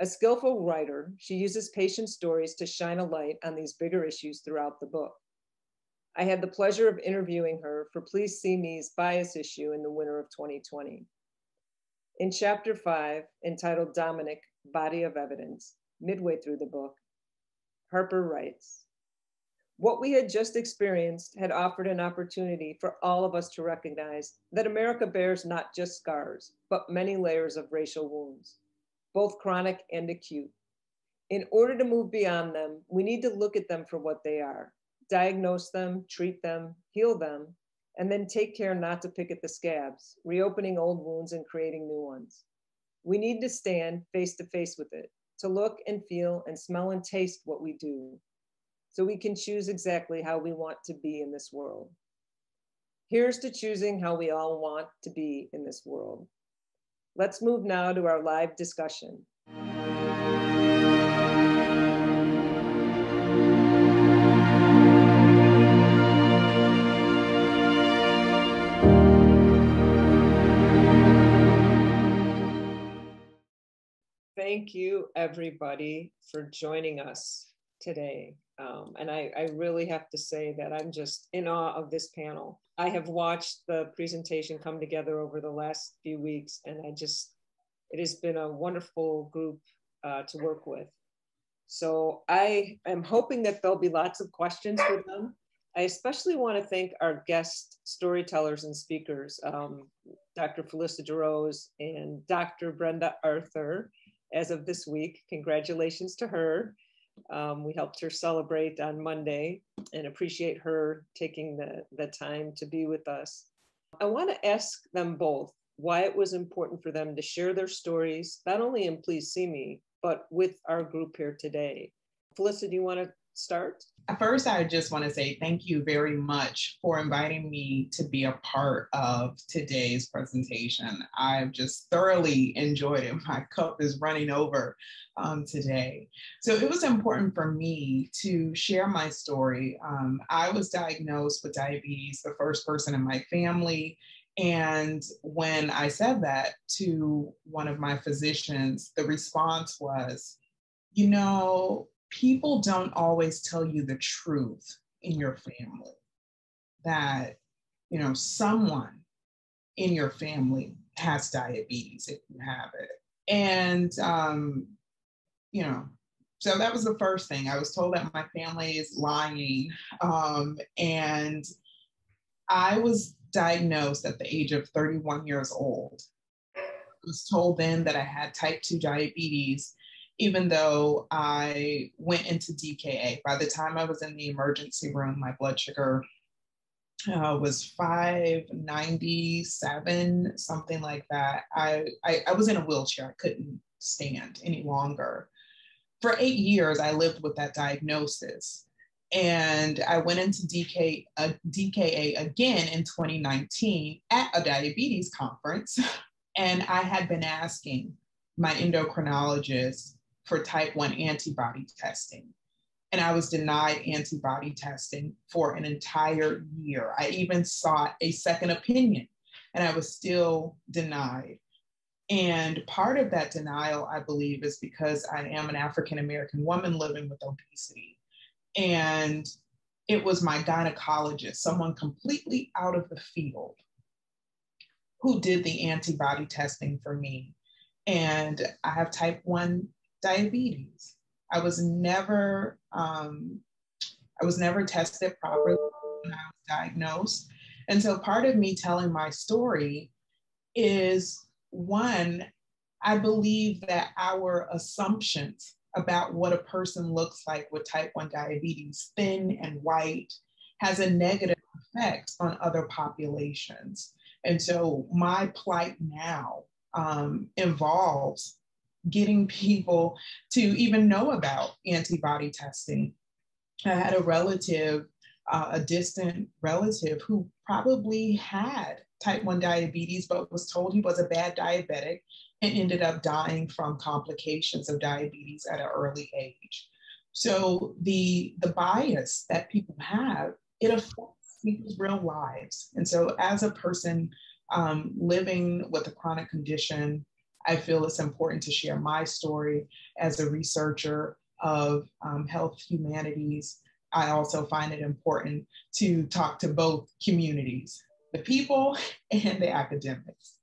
A skillful writer, she uses patient stories to shine a light on these bigger issues throughout the book. I had the pleasure of interviewing her for Please See Me's bias issue in the winter of twenty twenty. In chapter five, entitled Dominic, Body of Evidence, midway through the book, Harper writes, "What we had just experienced had offered an opportunity for all of us to recognize that America bears not just scars, but many layers of racial wounds, both chronic and acute. In order to move beyond them, we need to look at them for what they are, diagnose them, treat them, heal them, and then take care not to pick at the scabs, reopening old wounds and creating new ones. We need to stand face to face with it, to look and feel and smell and taste what we do, so we can choose exactly how we want to be in this world. Here's to choosing how we all want to be in this world." Let's move now to our live discussion. Thank you, everybody, for joining us today. Um, and I, I really have to say that I'm just in awe of this panel. I have watched the presentation come together over the last few weeks, and I just, it has been a wonderful group uh, to work with. So I am hoping that there'll be lots of questions for them. I especially want to thank our guest storytellers and speakers, um, Doctor Felissa DeRose and Doctor Brenda Arthur. As of this week, congratulations to her. Um, we helped her celebrate on Monday and appreciate her taking the, the time to be with us. I want to ask them both why it was important for them to share their stories, not only in Please See Me, but with our group here today. Felissa, do you want to start? First, I just want to say thank you very much for inviting me to be a part of today's presentation. I've just thoroughly enjoyed it. My cup is running over um, today. So it was important for me to share my story. Um, I was diagnosed with diabetes, the first person in my family. And when I said that to one of my physicians, the response was, you know, people don't always tell you the truth in your family, that, you know, someone in your family has diabetes if you have it. And, um, you know, so that was the first thing. I was told that my family is lying. Um, and I was diagnosed at the age of thirty-one years old. I was told then that I had type two diabetes, even though I went into D K A. By the time I was in the emergency room, my blood sugar uh, was five ninety-seven, something like that. I, I, I was in a wheelchair. I couldn't stand any longer. For eight years, I lived with that diagnosis. And I went into D K, uh, D K A again in twenty nineteen at a diabetes conference. And I had been asking my endocrinologist for type one antibody testing. And I was denied antibody testing for an entire year. I even sought a second opinion and I was still denied. And part of that denial, I believe, is because I am an African-American woman living with obesity. And it was my gynecologist, someone completely out of the field, who did the antibody testing for me. And I have type one diabetes. I was never, um, I was never tested properly when I was diagnosed. And so part of me telling my story is, one, I believe that our assumptions about what a person looks like with type one diabetes, thin and white, has a negative effect on other populations. And so my plight now um, involves getting people to even know about antibody testing. I had a relative, uh, a distant relative, who probably had type one diabetes, but was told he was a bad diabetic and ended up dying from complications of diabetes at an early age. So the, the bias that people have, it affects people's real lives. And so as a person um, living with a chronic condition, I feel it's important to share my story. As a researcher of um, health humanities, I also find it important to talk to both communities, the people and the academics.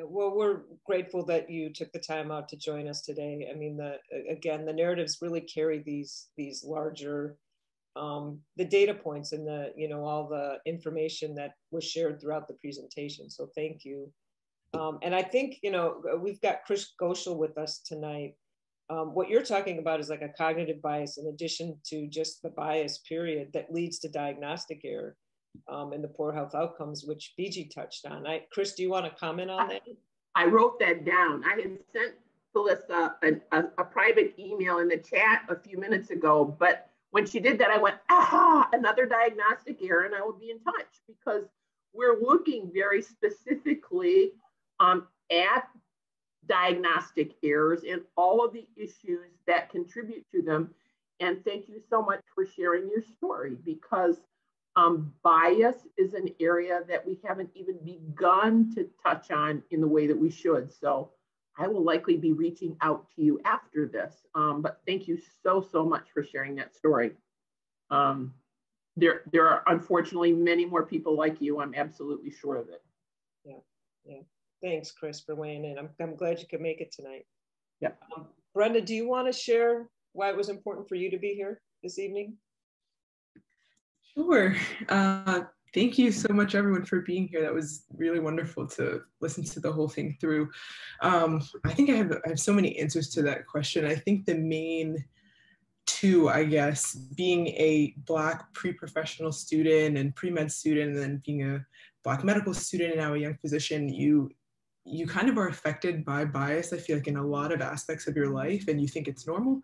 Well, we're grateful that you took the time out to join us today. I mean, the, again, the narratives really carry these, these larger Um, the data points and the, you know, all the information that was shared throughout the presentation. So thank you. Um, and I think, you know, we've got Chris Goschall with us tonight. Um, what you're talking about is like a cognitive bias in addition to just the bias period that leads to diagnostic error um, and the poor health outcomes, which B G touched on. I, Chris, do you want to comment on I, that? I wrote that down. I had sent Felissa a, a, a private email in the chat a few minutes ago, but when she did that, I went, aha, another diagnostic error, and I will be in touch, because we're looking very specifically um, at diagnostic errors and all of the issues that contribute to them. And thank you so much for sharing your story, because um, bias is an area that we haven't even begun to touch on in the way that we should. So I will likely be reaching out to you after this, um, but thank you so, so much for sharing that story. Um, there, there are unfortunately many more people like you, I'm absolutely sure of it. Yeah, yeah. Thanks, Chris, for weighing in. I'm, I'm glad you could make it tonight. Yeah. Um, Brenda, do you want to share why it was important for you to be here this evening? Sure. Uh, Thank you so much, everyone, for being here. That was really wonderful to listen to the whole thing through. Um, I think I have, I have so many answers to that question. I think the main two, I guess, being a Black pre-professional student and pre-med student, and then being a Black medical student and now a young physician, you, you kind of are affected by bias, I feel like, in a lot of aspects of your life, and you think it's normal.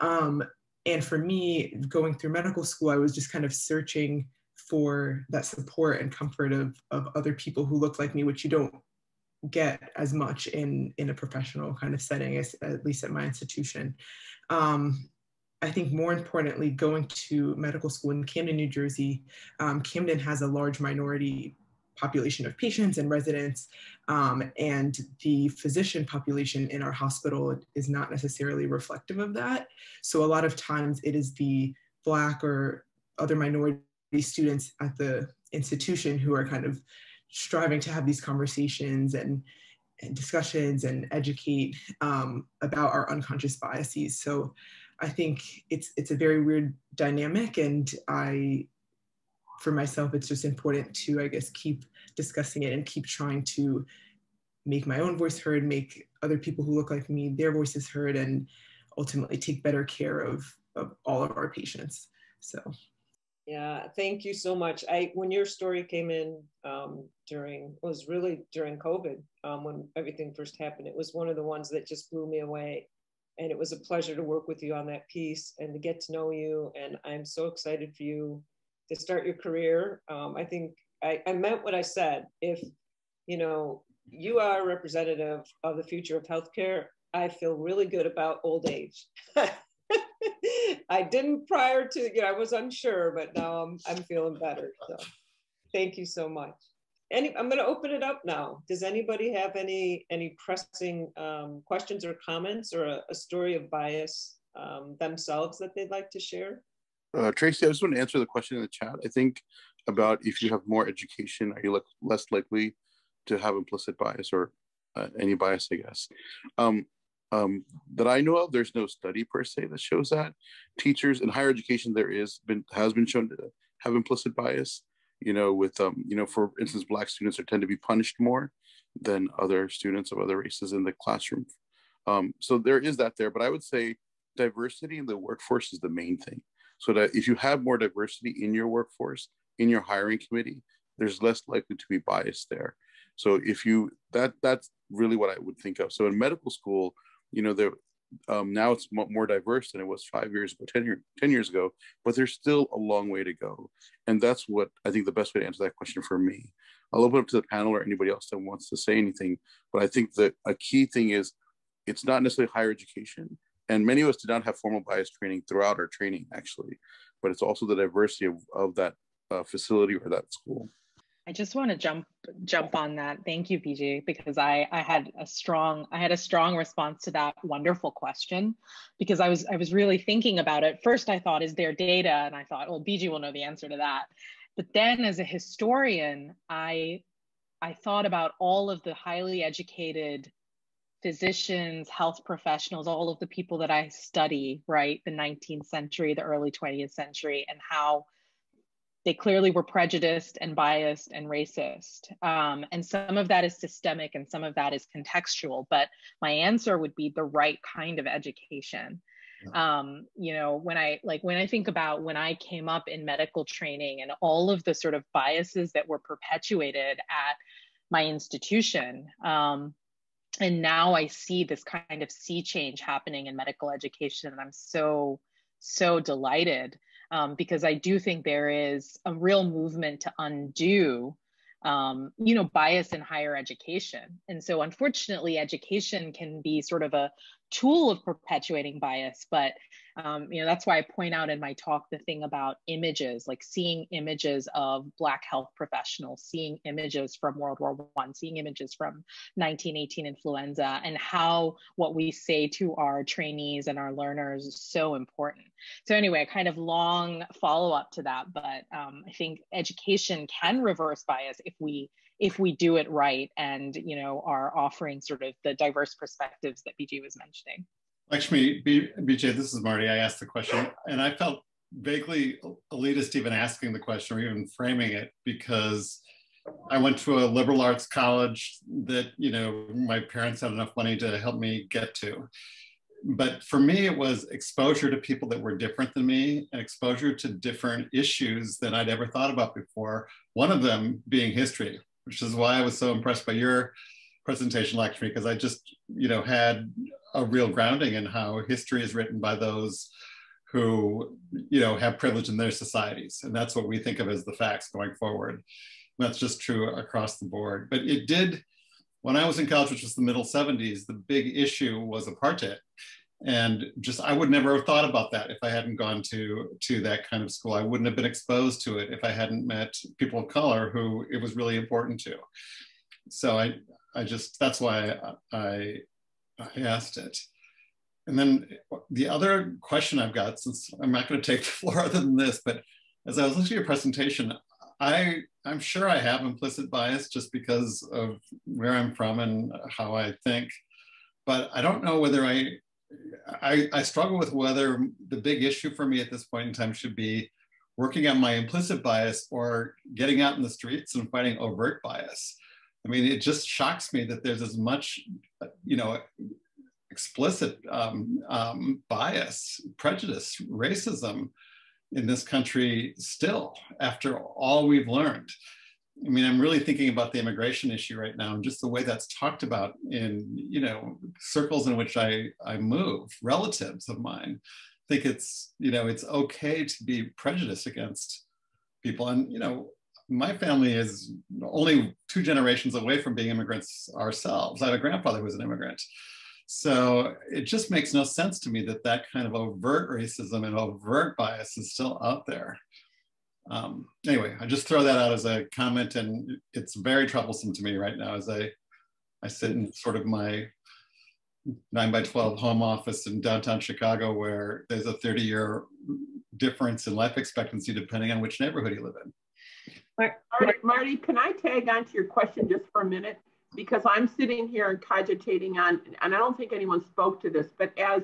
Um, and for me, going through medical school, I was just kind of searching for that support and comfort of, of other people who look like me, which you don't get as much in, in a professional kind of setting, as, at least at my institution. Um, I think more importantly, going to medical school in Camden, New Jersey, um, Camden has a large minority population of patients and residents, um, and the physician population in our hospital is not necessarily reflective of that. So a lot of times it is the Black or other minority these students at the institution who are kind of striving to have these conversations and, and discussions and educate um, about our unconscious biases. So I think it's, it's a very weird dynamic, and I, for myself, it's just important to, I guess, keep discussing it and keep trying to make my own voice heard, make other people who look like me, their voices heard, and ultimately take better care of, of all of our patients, so. Yeah, thank you so much. I when your story came in um, during was really during COVID, um, when everything first happened, it was one of the ones that just blew me away, and it was a pleasure to work with you on that piece and to get to know you. And I'm so excited for you to start your career. Um, I think I, I meant what I said. If you know you are a representative of the future of healthcare, I feel really good about old age. I didn't prior to, you know, I was unsure, but now I'm, I'm feeling better. So thank you so much. any, I'm going to open it up now. Does anybody have any any pressing um, questions or comments, or a, a story of bias um, themselves that they'd like to share? Uh, Tracy, I just want to answer the question in the chat. I think about if you have more education, are you le less likely to have implicit bias or uh, any bias, I guess. Um, um, that I know of, there's no study per se that shows that. Teachers in higher education, there is been, has been shown to have implicit bias. You know, with, um, you know, for instance, Black students are tend to be punished more than other students of other races in the classroom. Um, so there is that there, but I would say diversity in the workforce is the main thing. So that if you have more diversity in your workforce, in your hiring committee, there's less likely to be bias there. So if you, that that's really what I would think of. So in medical school, you know, there, um, now it's more diverse than it was five years ago, ten years ago, but there's still a long way to go. And that's what I think the best way to answer that question for me. I'll open up to the panel or anybody else that wants to say anything, but I think that a key thing is it's not necessarily higher education. And many of us did not have formal bias training throughout our training, actually, but it's also the diversity of, of that uh, facility or that school. I just want to jump jump on that. Thank you, B J, because I, I had a strong I had a strong response to that wonderful question, because I was I was really thinking about it. First, I thought, is there data? And I thought, well, B J will know the answer to that. But then, as a historian, I I thought about all of the highly educated physicians, health professionals, all of the people that I study, right? The nineteenth century, the early twentieth century, and how they clearly were prejudiced and biased and racist. Um, and some of that is systemic and some of that is contextual, but my answer would be the right kind of education. Yeah. Um, you know, when I, like, when I think about when I came up in medical training and all of the sort of biases that were perpetuated at my institution, um, and now I see this kind of sea change happening in medical education, and I'm so, so delighted. Um, because I do think there is a real movement to undo, um, you know, bias in higher education. And so unfortunately, education can be sort of a tool of perpetuating bias. But, um, you know, that's why I point out in my talk the thing about images, like seeing images of Black health professionals, seeing images from World War One, seeing images from nineteen eighteen influenza, and how what we say to our trainees and our learners is so important. So anyway, a kind of long follow-up to that, but um, I think education can reverse bias if we if we do it right and, you know, are offering sort of the diverse perspectives that B J was mentioning. Lakshmi, B J, this is Marty. I asked the question and I felt vaguely elitist even asking the question or even framing it, because I went to a liberal arts college that, you know, my parents had enough money to help me get to. But for me, it was exposure to people that were different than me and exposure to different issues that I'd ever thought about before, one of them being history, which is why I was so impressed by your presentation, Lakshmi, because I just, you know, had a real grounding in how history is written by those who, you know, have privilege in their societies. And that's what we think of as the facts going forward. And that's just true across the board. But it did, when I was in college, which was the middle seventies, the big issue was apartheid. And just, I would never have thought about that if I hadn't gone to, to that kind of school. I wouldn't have been exposed to it if I hadn't met people of color who it was really important to. So I, I just, that's why I, I asked it. And then the other question I've got, since I'm not going to take the floor other than this, but as I was listening to your presentation, I, I'm sure I have implicit bias just because of where I'm from and how I think, but I don't know whether I, I, I struggle with whether the big issue for me at this point in time should be working on my implicit bias or getting out in the streets and fighting overt bias. I mean, it just shocks me that there's as much, you know, explicit um, um, bias, prejudice, racism in this country still, after all we've learned. I mean, I'm really thinking about the immigration issue right now and just the way that's talked about in, you know, circles in which I, I move, relatives of mine. I think it's, you know, it's okay to be prejudiced against people. And, you know, my family is only two generations away from being immigrants ourselves. I had a grandfather who was an immigrant. So it just makes no sense to me that that kind of overt racism and overt bias is still out there. Um, anyway, I just throw that out as a comment, and it's very troublesome to me right now as I, I sit in sort of my nine by twelve home office in downtown Chicago, where there's a thirty year difference in life expectancy depending on which neighborhood you live in. Marty, Marty, can I tag on to your question just for a minute? Because I'm sitting here and cogitating on, and I don't think anyone spoke to this, but as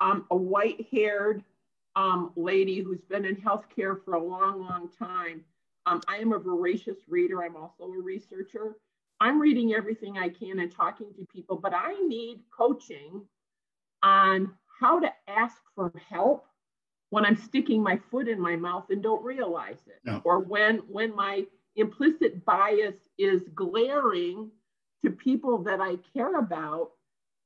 um, a white-haired um, lady who's been in healthcare for a long, long time, um, I am a voracious reader. I'm also a researcher. I'm reading everything I can and talking to people, but I need coaching on how to ask for help when I'm sticking my foot in my mouth and don't realize it, no. or when, when my implicit bias is glaring to people that I care about,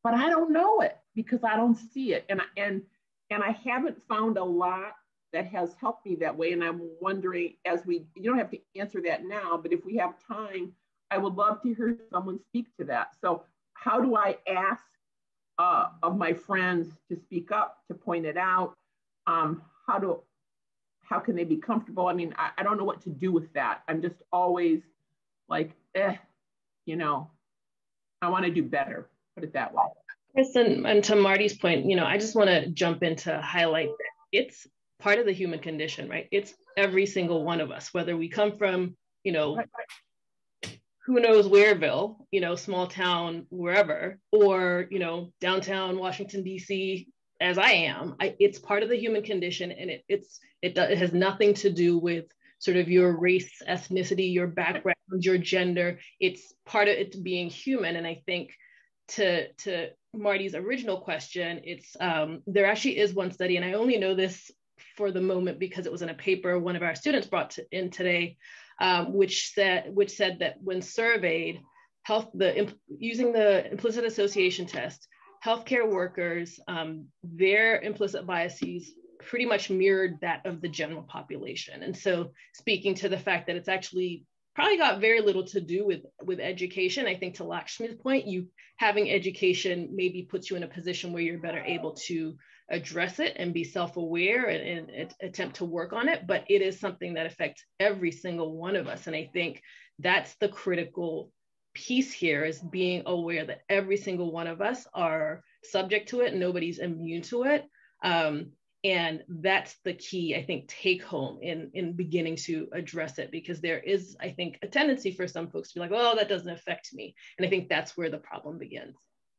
but I don't know it because I don't see it. And, and, and I haven't found a lot that has helped me that way. And I'm wondering, as we, you don't have to answer that now, but if we have time, I would love to hear someone speak to that. So how do I ask uh, of my friends to speak up, to point it out? Um, how do, how can they be comfortable? I mean, I, I don't know what to do with that. I'm just always like, eh, you know, I want to do better, put it that way. Yes, and, and to Marty's point, you know, I just want to jump in to highlight that it's part of the human condition, right? It's every single one of us, whether we come from, you know, right, right. who knows whereville, you know, small town, wherever, or, you know, downtown Washington, D C, as I am, I, it's part of the human condition, and it it's it, do, it has nothing to do with sort of your race, ethnicity, your background, your gender. It's part of it being human. And I think to to Marty's original question, it's um, there actually is one study, and I only know this for the moment because it was in a paper one of our students brought to, in today, um, which said which said that when surveyed, health the imp, using the implicit association test. Healthcare workers, um, their implicit biases pretty much mirrored that of the general population. And so speaking to the fact that it's actually probably got very little to do with, with education, I think to Lakshmi's point, you having education maybe puts you in a position where you're better able to address it and be self-aware and, and, and attempt to work on it, but it is something that affects every single one of us. And I think that's the critical piece here, is being aware that every single one of us are subject to it. Nobody's immune to it. Um, and that's the key, I think, take home in, in beginning to address it, because there is, I think, a tendency for some folks to be like, well, that doesn't affect me. And I think that's where the problem begins.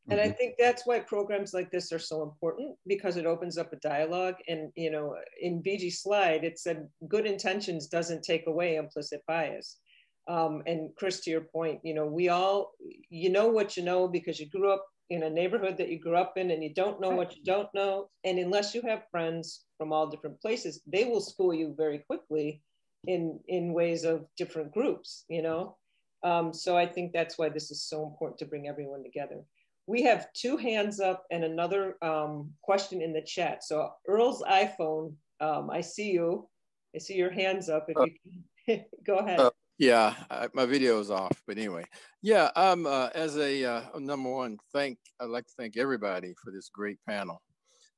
And I think that's why programs like this are so important, because it opens up a dialogue. And, you know, in B G's slide, it said good intentions doesn't take away implicit bias. Um, and Chris, to your point, you know, we all, you know what you know because you grew up in a neighborhood that you grew up in, and you don't know what you don't know. And unless you have friends from all different places, they will school you very quickly in, in ways of different groups, you know. Um, so I think that's why this is so important, to bring everyone together. We have two hands up and another um, question in the chat. So Earl's iPhone, um, I see you. I see your hands up. If you can. Go ahead. Yeah, I, my video is off, but anyway, yeah. Um, uh, as a uh, number one, thank I'd like to thank everybody for this great panel.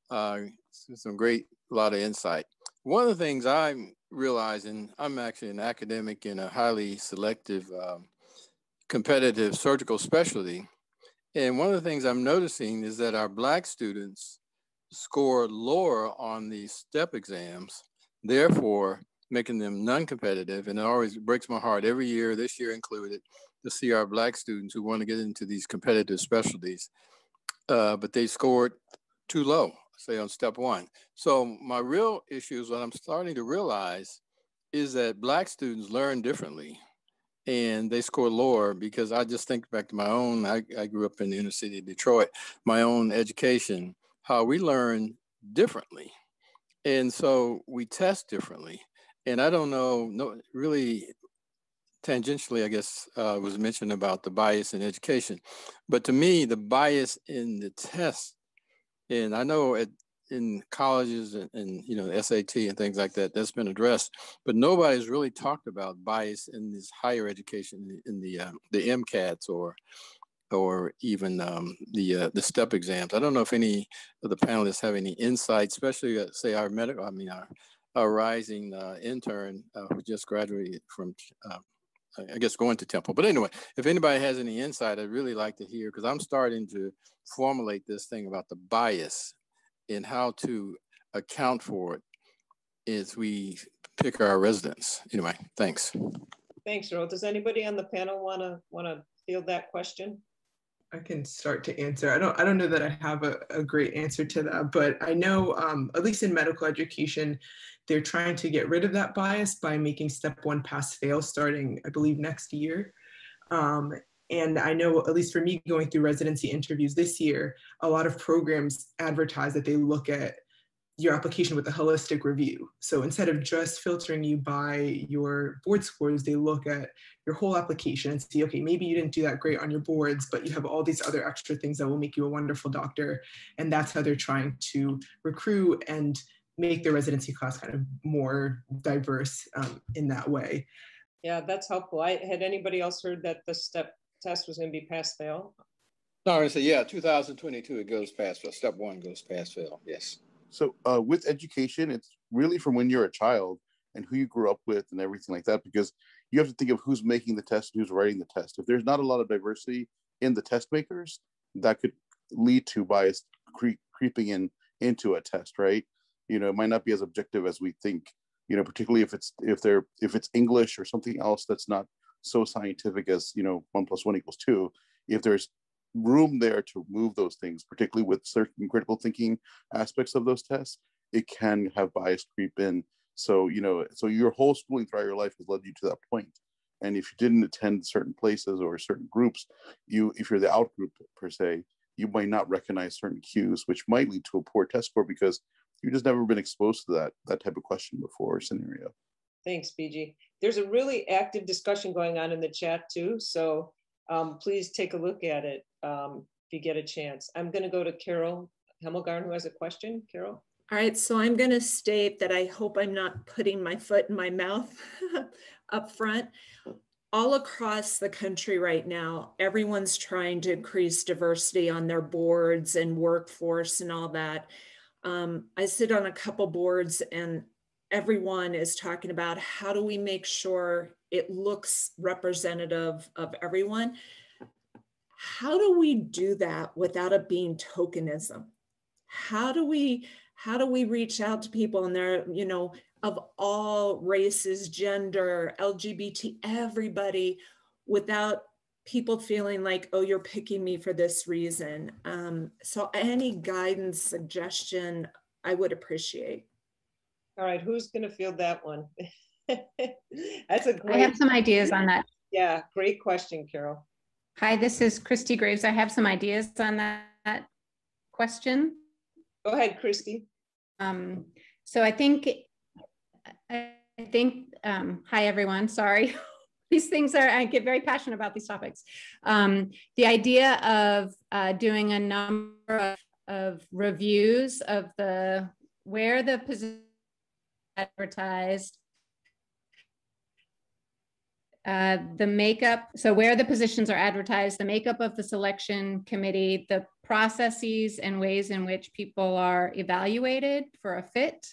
Uh, some great, a lot of insight. One of the things I'm realizing, I'm actually an academic in a highly selective, um, competitive surgical specialty, and one of the things I'm noticing is that our Black students score lower on the STEP exams, therefore making them non-competitive, and it always breaks my heart every year, this year included, to see our Black students who want to get into these competitive specialties, uh, but they scored too low, say on step one. So my real issue is what I'm starting to realize is that Black students learn differently, and they score lower because I just think back to my own, I, I grew up in the inner city of Detroit, my own education, how we learn differently. And so we test differently. And I don't know, no, really tangentially, I guess, uh, was mentioned about the bias in education. But to me, the bias in the test, and I know at, in colleges and, and, you know, S A T and things like that, that's been addressed, but nobody's really talked about bias in this higher education, in the uh, the M CATs or or even um, the uh, the STEP exams. I don't know if any of the panelists have any insight, especially, uh, say, our medical, I mean, our a rising uh, intern uh, who just graduated from, uh, I guess, going to Temple. But anyway, if anybody has any insight, I'd really like to hear, because I'm starting to formulate this thing about the bias and how to account for it as we pick our residents. Anyway, thanks. Thanks, Earl. Does anybody on the panel want to want to field that question? I can start to answer. I don't, I don't know that I have a, a great answer to that, but I know, um, at least in medical education, they're trying to get rid of that bias by making step one pass fail starting, I believe, next year. Um, and I know, at least for me, going through residency interviews this year, a lot of programs advertise that they look at your application with a holistic review. So instead of just filtering you by your board scores, they look at your whole application and see, okay, maybe you didn't do that great on your boards, but you have all these other extra things that will make you a wonderful doctor. And that's how they're trying to recruit and make their residency class kind of more diverse um, in that way. Yeah, that's helpful. I, had anybody else heard that the step test was gonna be pass fail? No, I was gonna say, yeah, two thousand twenty-two, it goes pass fail. Step one goes pass fail, yes. So uh, with education, it's really from when you're a child and who you grew up with and everything like that, because you have to think of who's making the test and who's writing the test. If there's not a lot of diversity in the test makers, that could lead to bias cre creeping in into a test, right? You know, it might not be as objective as we think, you know, particularly if it's if they're if it's English or something else that's not so scientific as, you know, one plus one equals two. If there's room there to move those things, particularly with certain critical thinking aspects of those tests, it can have bias creep in. So, you know, so your whole schooling throughout your life has led you to that point. And if you didn't attend certain places or certain groups, you, if you're the out group per se, you might not recognize certain cues, which might lead to a poor test score because you've just never been exposed to that, that type of question before or scenario. Thanks, B G. There's a really active discussion going on in the chat too. So um, please take a look at it. Um, if you get a chance. I'm going to go to Carol Hemmelgarn, who has a question. Carol? All right, so I'm going to state that I hope I'm not putting my foot in my mouth up front. All across the country right now, everyone's trying to increase diversity on their boards and workforce and all that. Um, I sit on a couple boards and everyone is talking about how do we make sure it looks representative of everyone. How do we do that without it being tokenism? How do we how do we reach out to people and they're, you know, of all races, gender, L G B T, everybody, without people feeling like, oh, you're picking me for this reason? Um, so any guidance, suggestion, I would appreciate. All right, who's going to field that one? That's a great. I have some ideas on that. Yeah, great question, Carol. Hi, this is Christy Graves. I have some ideas on that, that question. Go ahead, Christy. Um, so I think, I think, um, hi everyone, sorry. These things are, I get very passionate about these topics. Um, the idea of uh, doing a number of, of reviews of the, where the position advertised, Uh, the makeup, so where the positions are advertised, the makeup of the selection committee, the processes and ways in which people are evaluated for a fit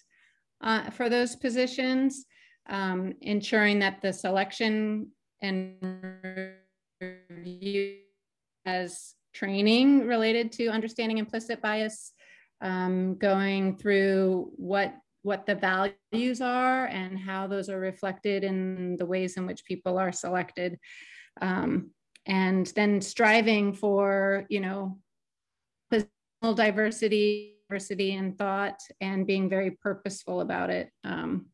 uh, for those positions, um, ensuring that the selection and review has training related to understanding implicit bias, um, going through what what the values are and how those are reflected in the ways in which people are selected. Um, and then striving for, you know, positional diversity, diversity in thought, and being very purposeful about it. Um,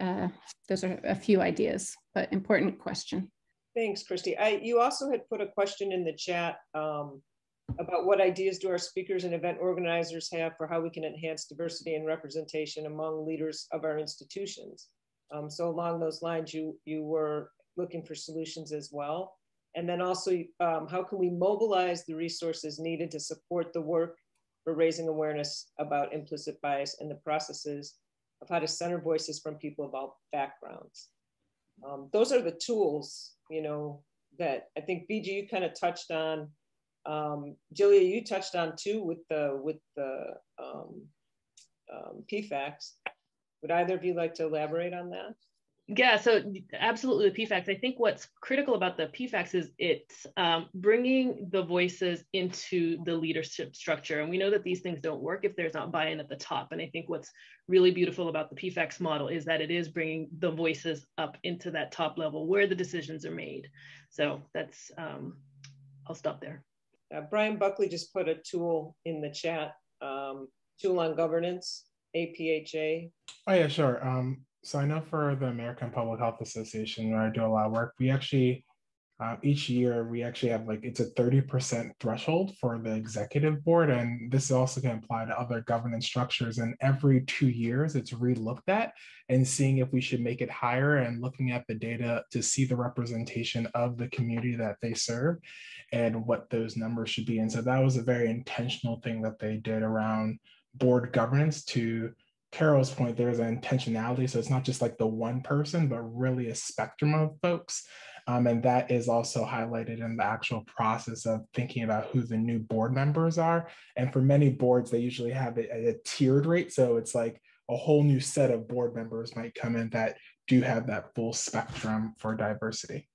uh, those are a few ideas, but important question. Thanks, Christy. I, you also had put a question in the chat um, about what ideas do our speakers and event organizers have for how we can enhance diversity and representation among leaders of our institutions. Um, so along those lines, you, you were looking for solutions as well. And then also, um, how can we mobilize the resources needed to support the work for raising awareness about implicit bias and the processes of how to center voices from people of all backgrounds? Um, those are the tools, you know, that I think, B G, you kind of touched on. Um, Julia, you touched on too with the with the um, um, P FACs, Would either of you like to elaborate on that? Yeah, so absolutely the P FACs. I think what's critical about the P FACs is it's um, bringing the voices into the leadership structure. And we know that these things don't work if there's not buy-in at the top. And I think what's really beautiful about the P FACs model is that it is bringing the voices up into that top level where the decisions are made. So that's, um, I'll stop there. Uh, Brian Buckley just put a tool in the chat, um, tool on governance, A P H A. Oh yeah, sure. Um So I know for the American Public Health Association, where I do a lot of work, we actually, uh, each year, we actually have like, it's a thirty percent threshold for the executive board. And this also can apply to other governance structures. And every two years, it's re-looked at and seeing if we should make it higher and looking at the data to see the representation of the community that they serve and what those numbers should be. And so that was a very intentional thing that they did around board governance to Carol's point, there's an intentionality. So it's not just like the one person, but really a spectrum of folks. Um, and that is also highlighted in the actual process of thinking about who the new board members are. And for many boards, they usually have it at a tiered rate. So it's like a whole new set of board members might come in that do have that full spectrum for diversity.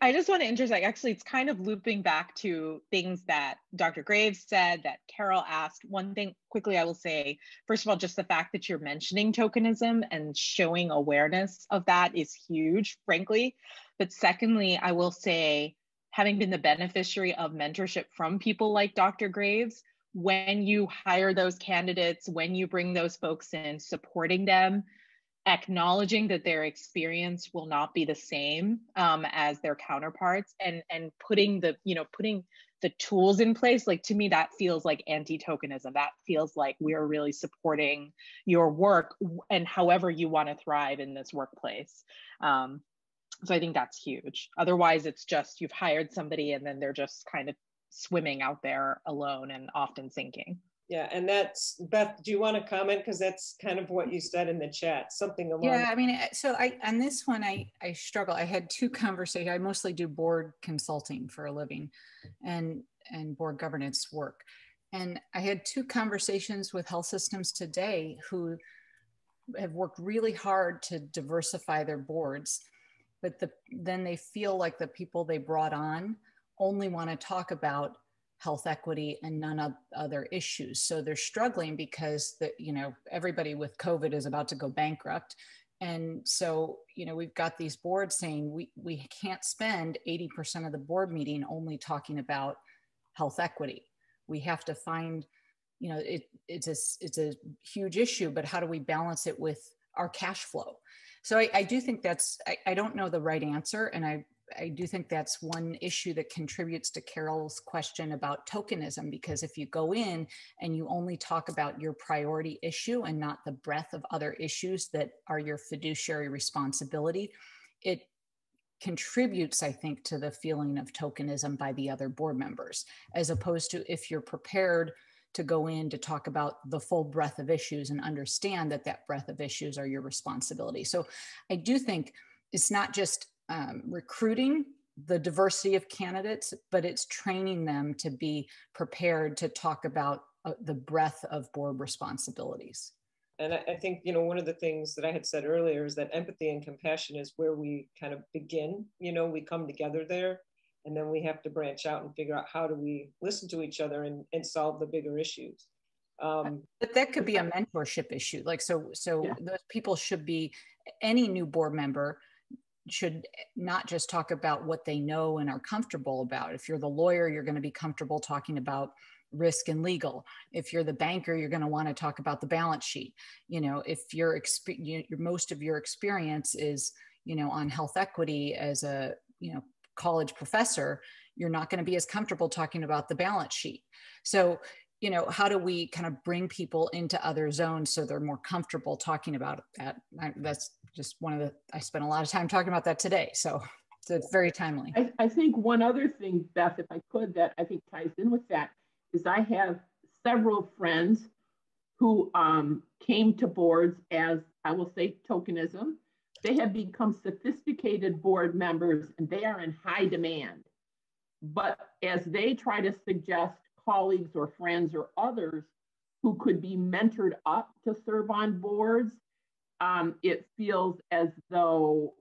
I just want to intersect, actually, it's kind of looping back to things that Doctor Graves said, that Carol asked. One thing quickly I will say, first of all, just the fact that you're mentioning tokenism and showing awareness of that is huge, frankly. But secondly, I will say, having been the beneficiary of mentorship from people like Doctor Graves, when you hire those candidates, when you bring those folks in, supporting them, acknowledging that their experience will not be the same um, as their counterparts, and and putting the you know putting the tools in place, like to me that feels like anti-tokenism. That feels like we are really supporting your work and however you want to thrive in this workplace. Um, so I think that's huge. Otherwise, it's just you've hired somebody and then they're just kind of swimming out there alone and often sinking. Yeah, and that's, Beth, do you want to comment? Because that's kind of what you said in the chat, something along. Yeah, I mean, so I on this one, I, I struggle. I had two conversations. I mostly do board consulting for a living and, and board governance work. And I had two conversations with health systems today who have worked really hard to diversify their boards, but the, then they feel like the people they brought on only want to talk about health equity and none of other issues. So they're struggling because the, you know, everybody with COVID is about to go bankrupt. And so, you know, we've got these boards saying we, we can't spend eighty percent of the board meeting only talking about health equity. We have to find, you know, it, it's, a, it's a huge issue, but how do we balance it with our cash flow? So I, I do think that's, I, I don't know the right answer. And I I do think that's one issue that contributes to Carol's question about tokenism, because if you go in and you only talk about your priority issue and not the breadth of other issues that are your fiduciary responsibility, it contributes, I think, to the feeling of tokenism by the other board members, as opposed to if you're prepared to go in to talk about the full breadth of issues and understand that that breadth of issues are your responsibility. So I do think it's not just Um, recruiting the diversity of candidates, but it's training them to be prepared to talk about uh, the breadth of board responsibilities. And I, I think, you know, one of the things that I had said earlier is that empathy and compassion is where we kind of begin, you know, we come together there, and then we have to branch out and figure out how do we listen to each other and, and solve the bigger issues. Um, but that could be a mentorship issue. Like, so, so yeah. Those people should be, any new board member should not just talk about what they know and are comfortable about. If you're the lawyer, you're going to be comfortable talking about risk and legal. If you're the banker, you're going to want to talk about the balance sheet. You know, if your experience, most of your experience is, you know, on health equity as a, you know, college professor, you're not going to be as comfortable talking about the balance sheet. So, you know, how do we kind of bring people into other zones so they're more comfortable talking about that? I, that's just one of the, I spent a lot of time talking about that today. So, so it's very timely. I, I think one other thing, Beth, if I could, that I think ties in with that is I have several friends who um, came to boards as, I will say, tokenism. They have become sophisticated board members and they are in high demand. But as they try to suggest colleagues or friends or others who could be mentored up to serve on boards, um, it feels as though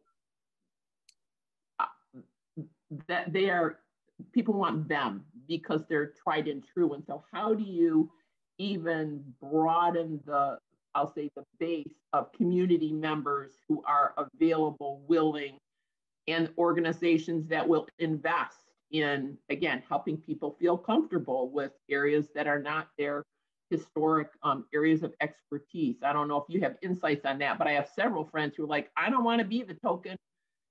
that they are, people want them because they're tried and true. And so how do you even broaden the, I'll say the base of community members who are available, willing, and organizations that will invest in, again, helping people feel comfortable with areas that are not their historic um, areas of expertise. I don't know if you have insights on that, but I have several friends who are like, I don't want to be the token.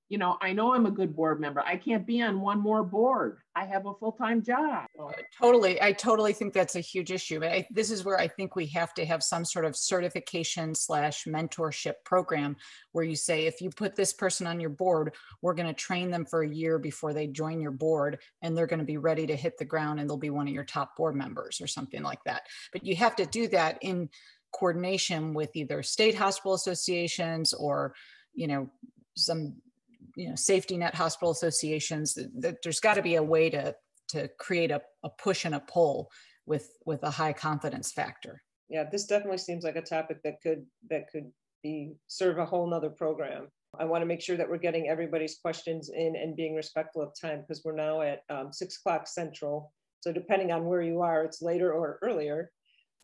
You know, I know I'm a good board member. I can't be on one more board. I have a full-time job. Totally. I totally think that's a huge issue. But I, this is where I think we have to have some sort of certification slash mentorship program where you say, if you put this person on your board, we're going to train them for a year before they join your board, and they're going to be ready to hit the ground and they'll be one of your top board members or something like that. But you have to do that in coordination with either state hospital associations or, you know, some you know, safety net hospital associations. That there's got to be a way to, to create a, a push and a pull with, with a high confidence factor. Yeah, this definitely seems like a topic that could, that could be serve a whole nother program. I want to make sure that we're getting everybody's questions in and being respectful of time, because we're now at um, six o'clock central. So depending on where you are, it's later or earlier.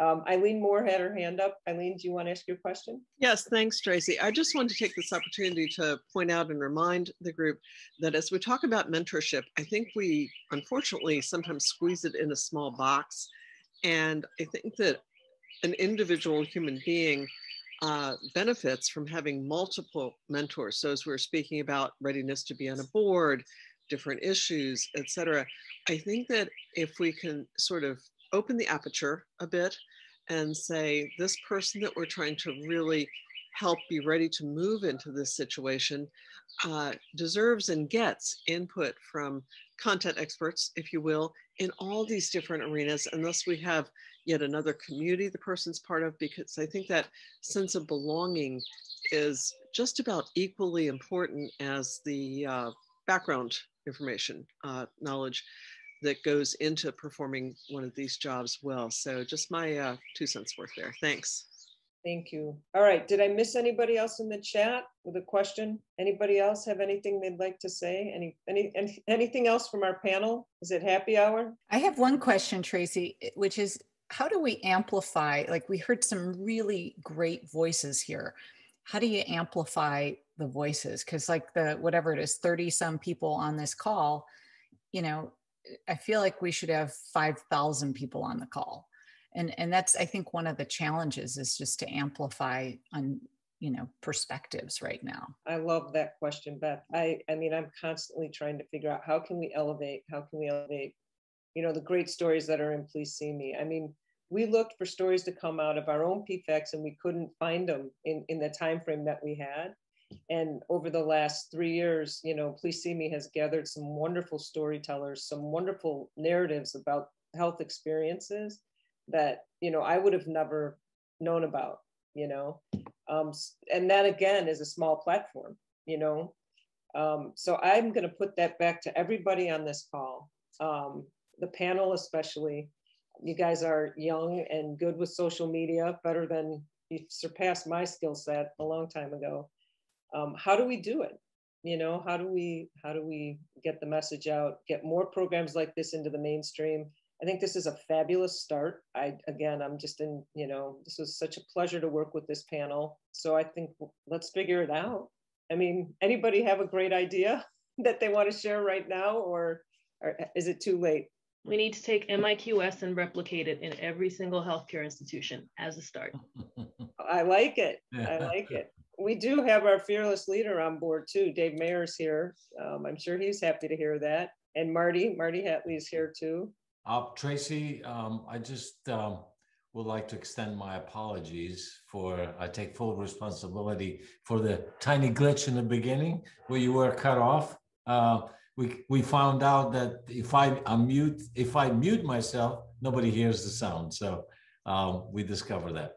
Um, Eileen Moore had her hand up. Eileen, do you want to ask your question? Yes, thanks, Tracy. I just want to take this opportunity to point out and remind the group that as we talk about mentorship, I think we unfortunately sometimes squeeze it in a small box. And I think that an individual human being uh, benefits from having multiple mentors. So as we were speaking about readiness to be on a board, different issues, et cetera, I think that if we can sort of open the aperture a bit and say, this person that we're trying to really help be ready to move into this situation uh, deserves and gets input from content experts, if you will, in all these different arenas, unless we have yet another community the person's part of, because I think that sense of belonging is just about equally important as the uh, background information, uh, knowledge that goes into performing one of these jobs well. So just my uh, two cents worth there. Thanks. Thank you. All right. Did I miss anybody else in the chat with a question? Anybody else have anything they'd like to say? Any, any, any anything else from our panel? Is it happy hour? I have one question, Tracy, which is, how do we amplify? Like, we heard some really great voices here. How do you amplify the voices? Because like the, whatever it is, thirty some people on this call, you know, I feel like we should have five thousand people on the call. And, and that's, I think, one of the challenges is just to amplify on, you know, perspectives right now. I love that question, Beth. I, I mean, I'm constantly trying to figure out how can we elevate, how can we elevate, you know, the great stories that are in Please See Me. I mean, we looked for stories to come out of our own P FACs and we couldn't find them in, in the time frame that we had. And over the last three years, you know, Please See Me has gathered some wonderful storytellers, some wonderful narratives about health experiences that, you know, I would have never known about, you know, um, and that again is a small platform, you know. Um, so I'm going to put that back to everybody on this call, um, the panel especially. You guys are young and good with social media, better than you surpassed my skill set a long time ago. Um, how do we do it? You know, how do we, how do we get the message out, get more programs like this into the mainstream? I think this is a fabulous start. I, again, I'm just in, you know, this was such a pleasure to work with this panel. So I think let's figure it out. I mean, anybody have a great idea that they want to share right now, or, or is it too late? We need to take M I Q S and replicate it in every single healthcare institution as a start. I like it. I like it. We do have our fearless leader on board too. Dave Mayer's here. Um, I'm sure he's happy to hear that. And Marty, Marty Hatley's here too. Uh, Tracy, um, I just um, would like to extend my apologies for, I take full responsibility for the tiny glitch in the beginning where you were cut off. Uh, we, we found out that if I unmute, if I mute myself, nobody hears the sound. So um, we discovered that.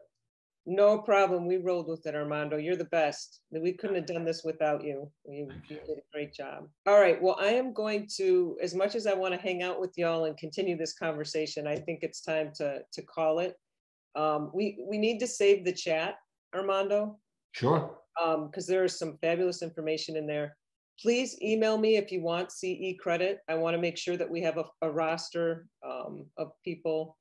No problem. We rolled with it, Armando. You're the best. We couldn't have done this without you. You, you did a great job. All right. Well, I am going to, as much as I want to hang out with y'all and continue this conversation, I think it's time to, to call it. Um, we, we need to save the chat, Armando. Sure. Um, because there is some fabulous information in there. Please email me if you want C E credit. I want to make sure that we have a, a roster um, of people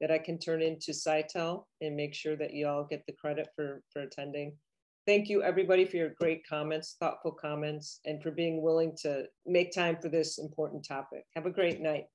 that I can turn into C I T E L and make sure that you all get the credit for, for attending. Thank you everybody for your great comments, thoughtful comments, and for being willing to make time for this important topic. Have a great night.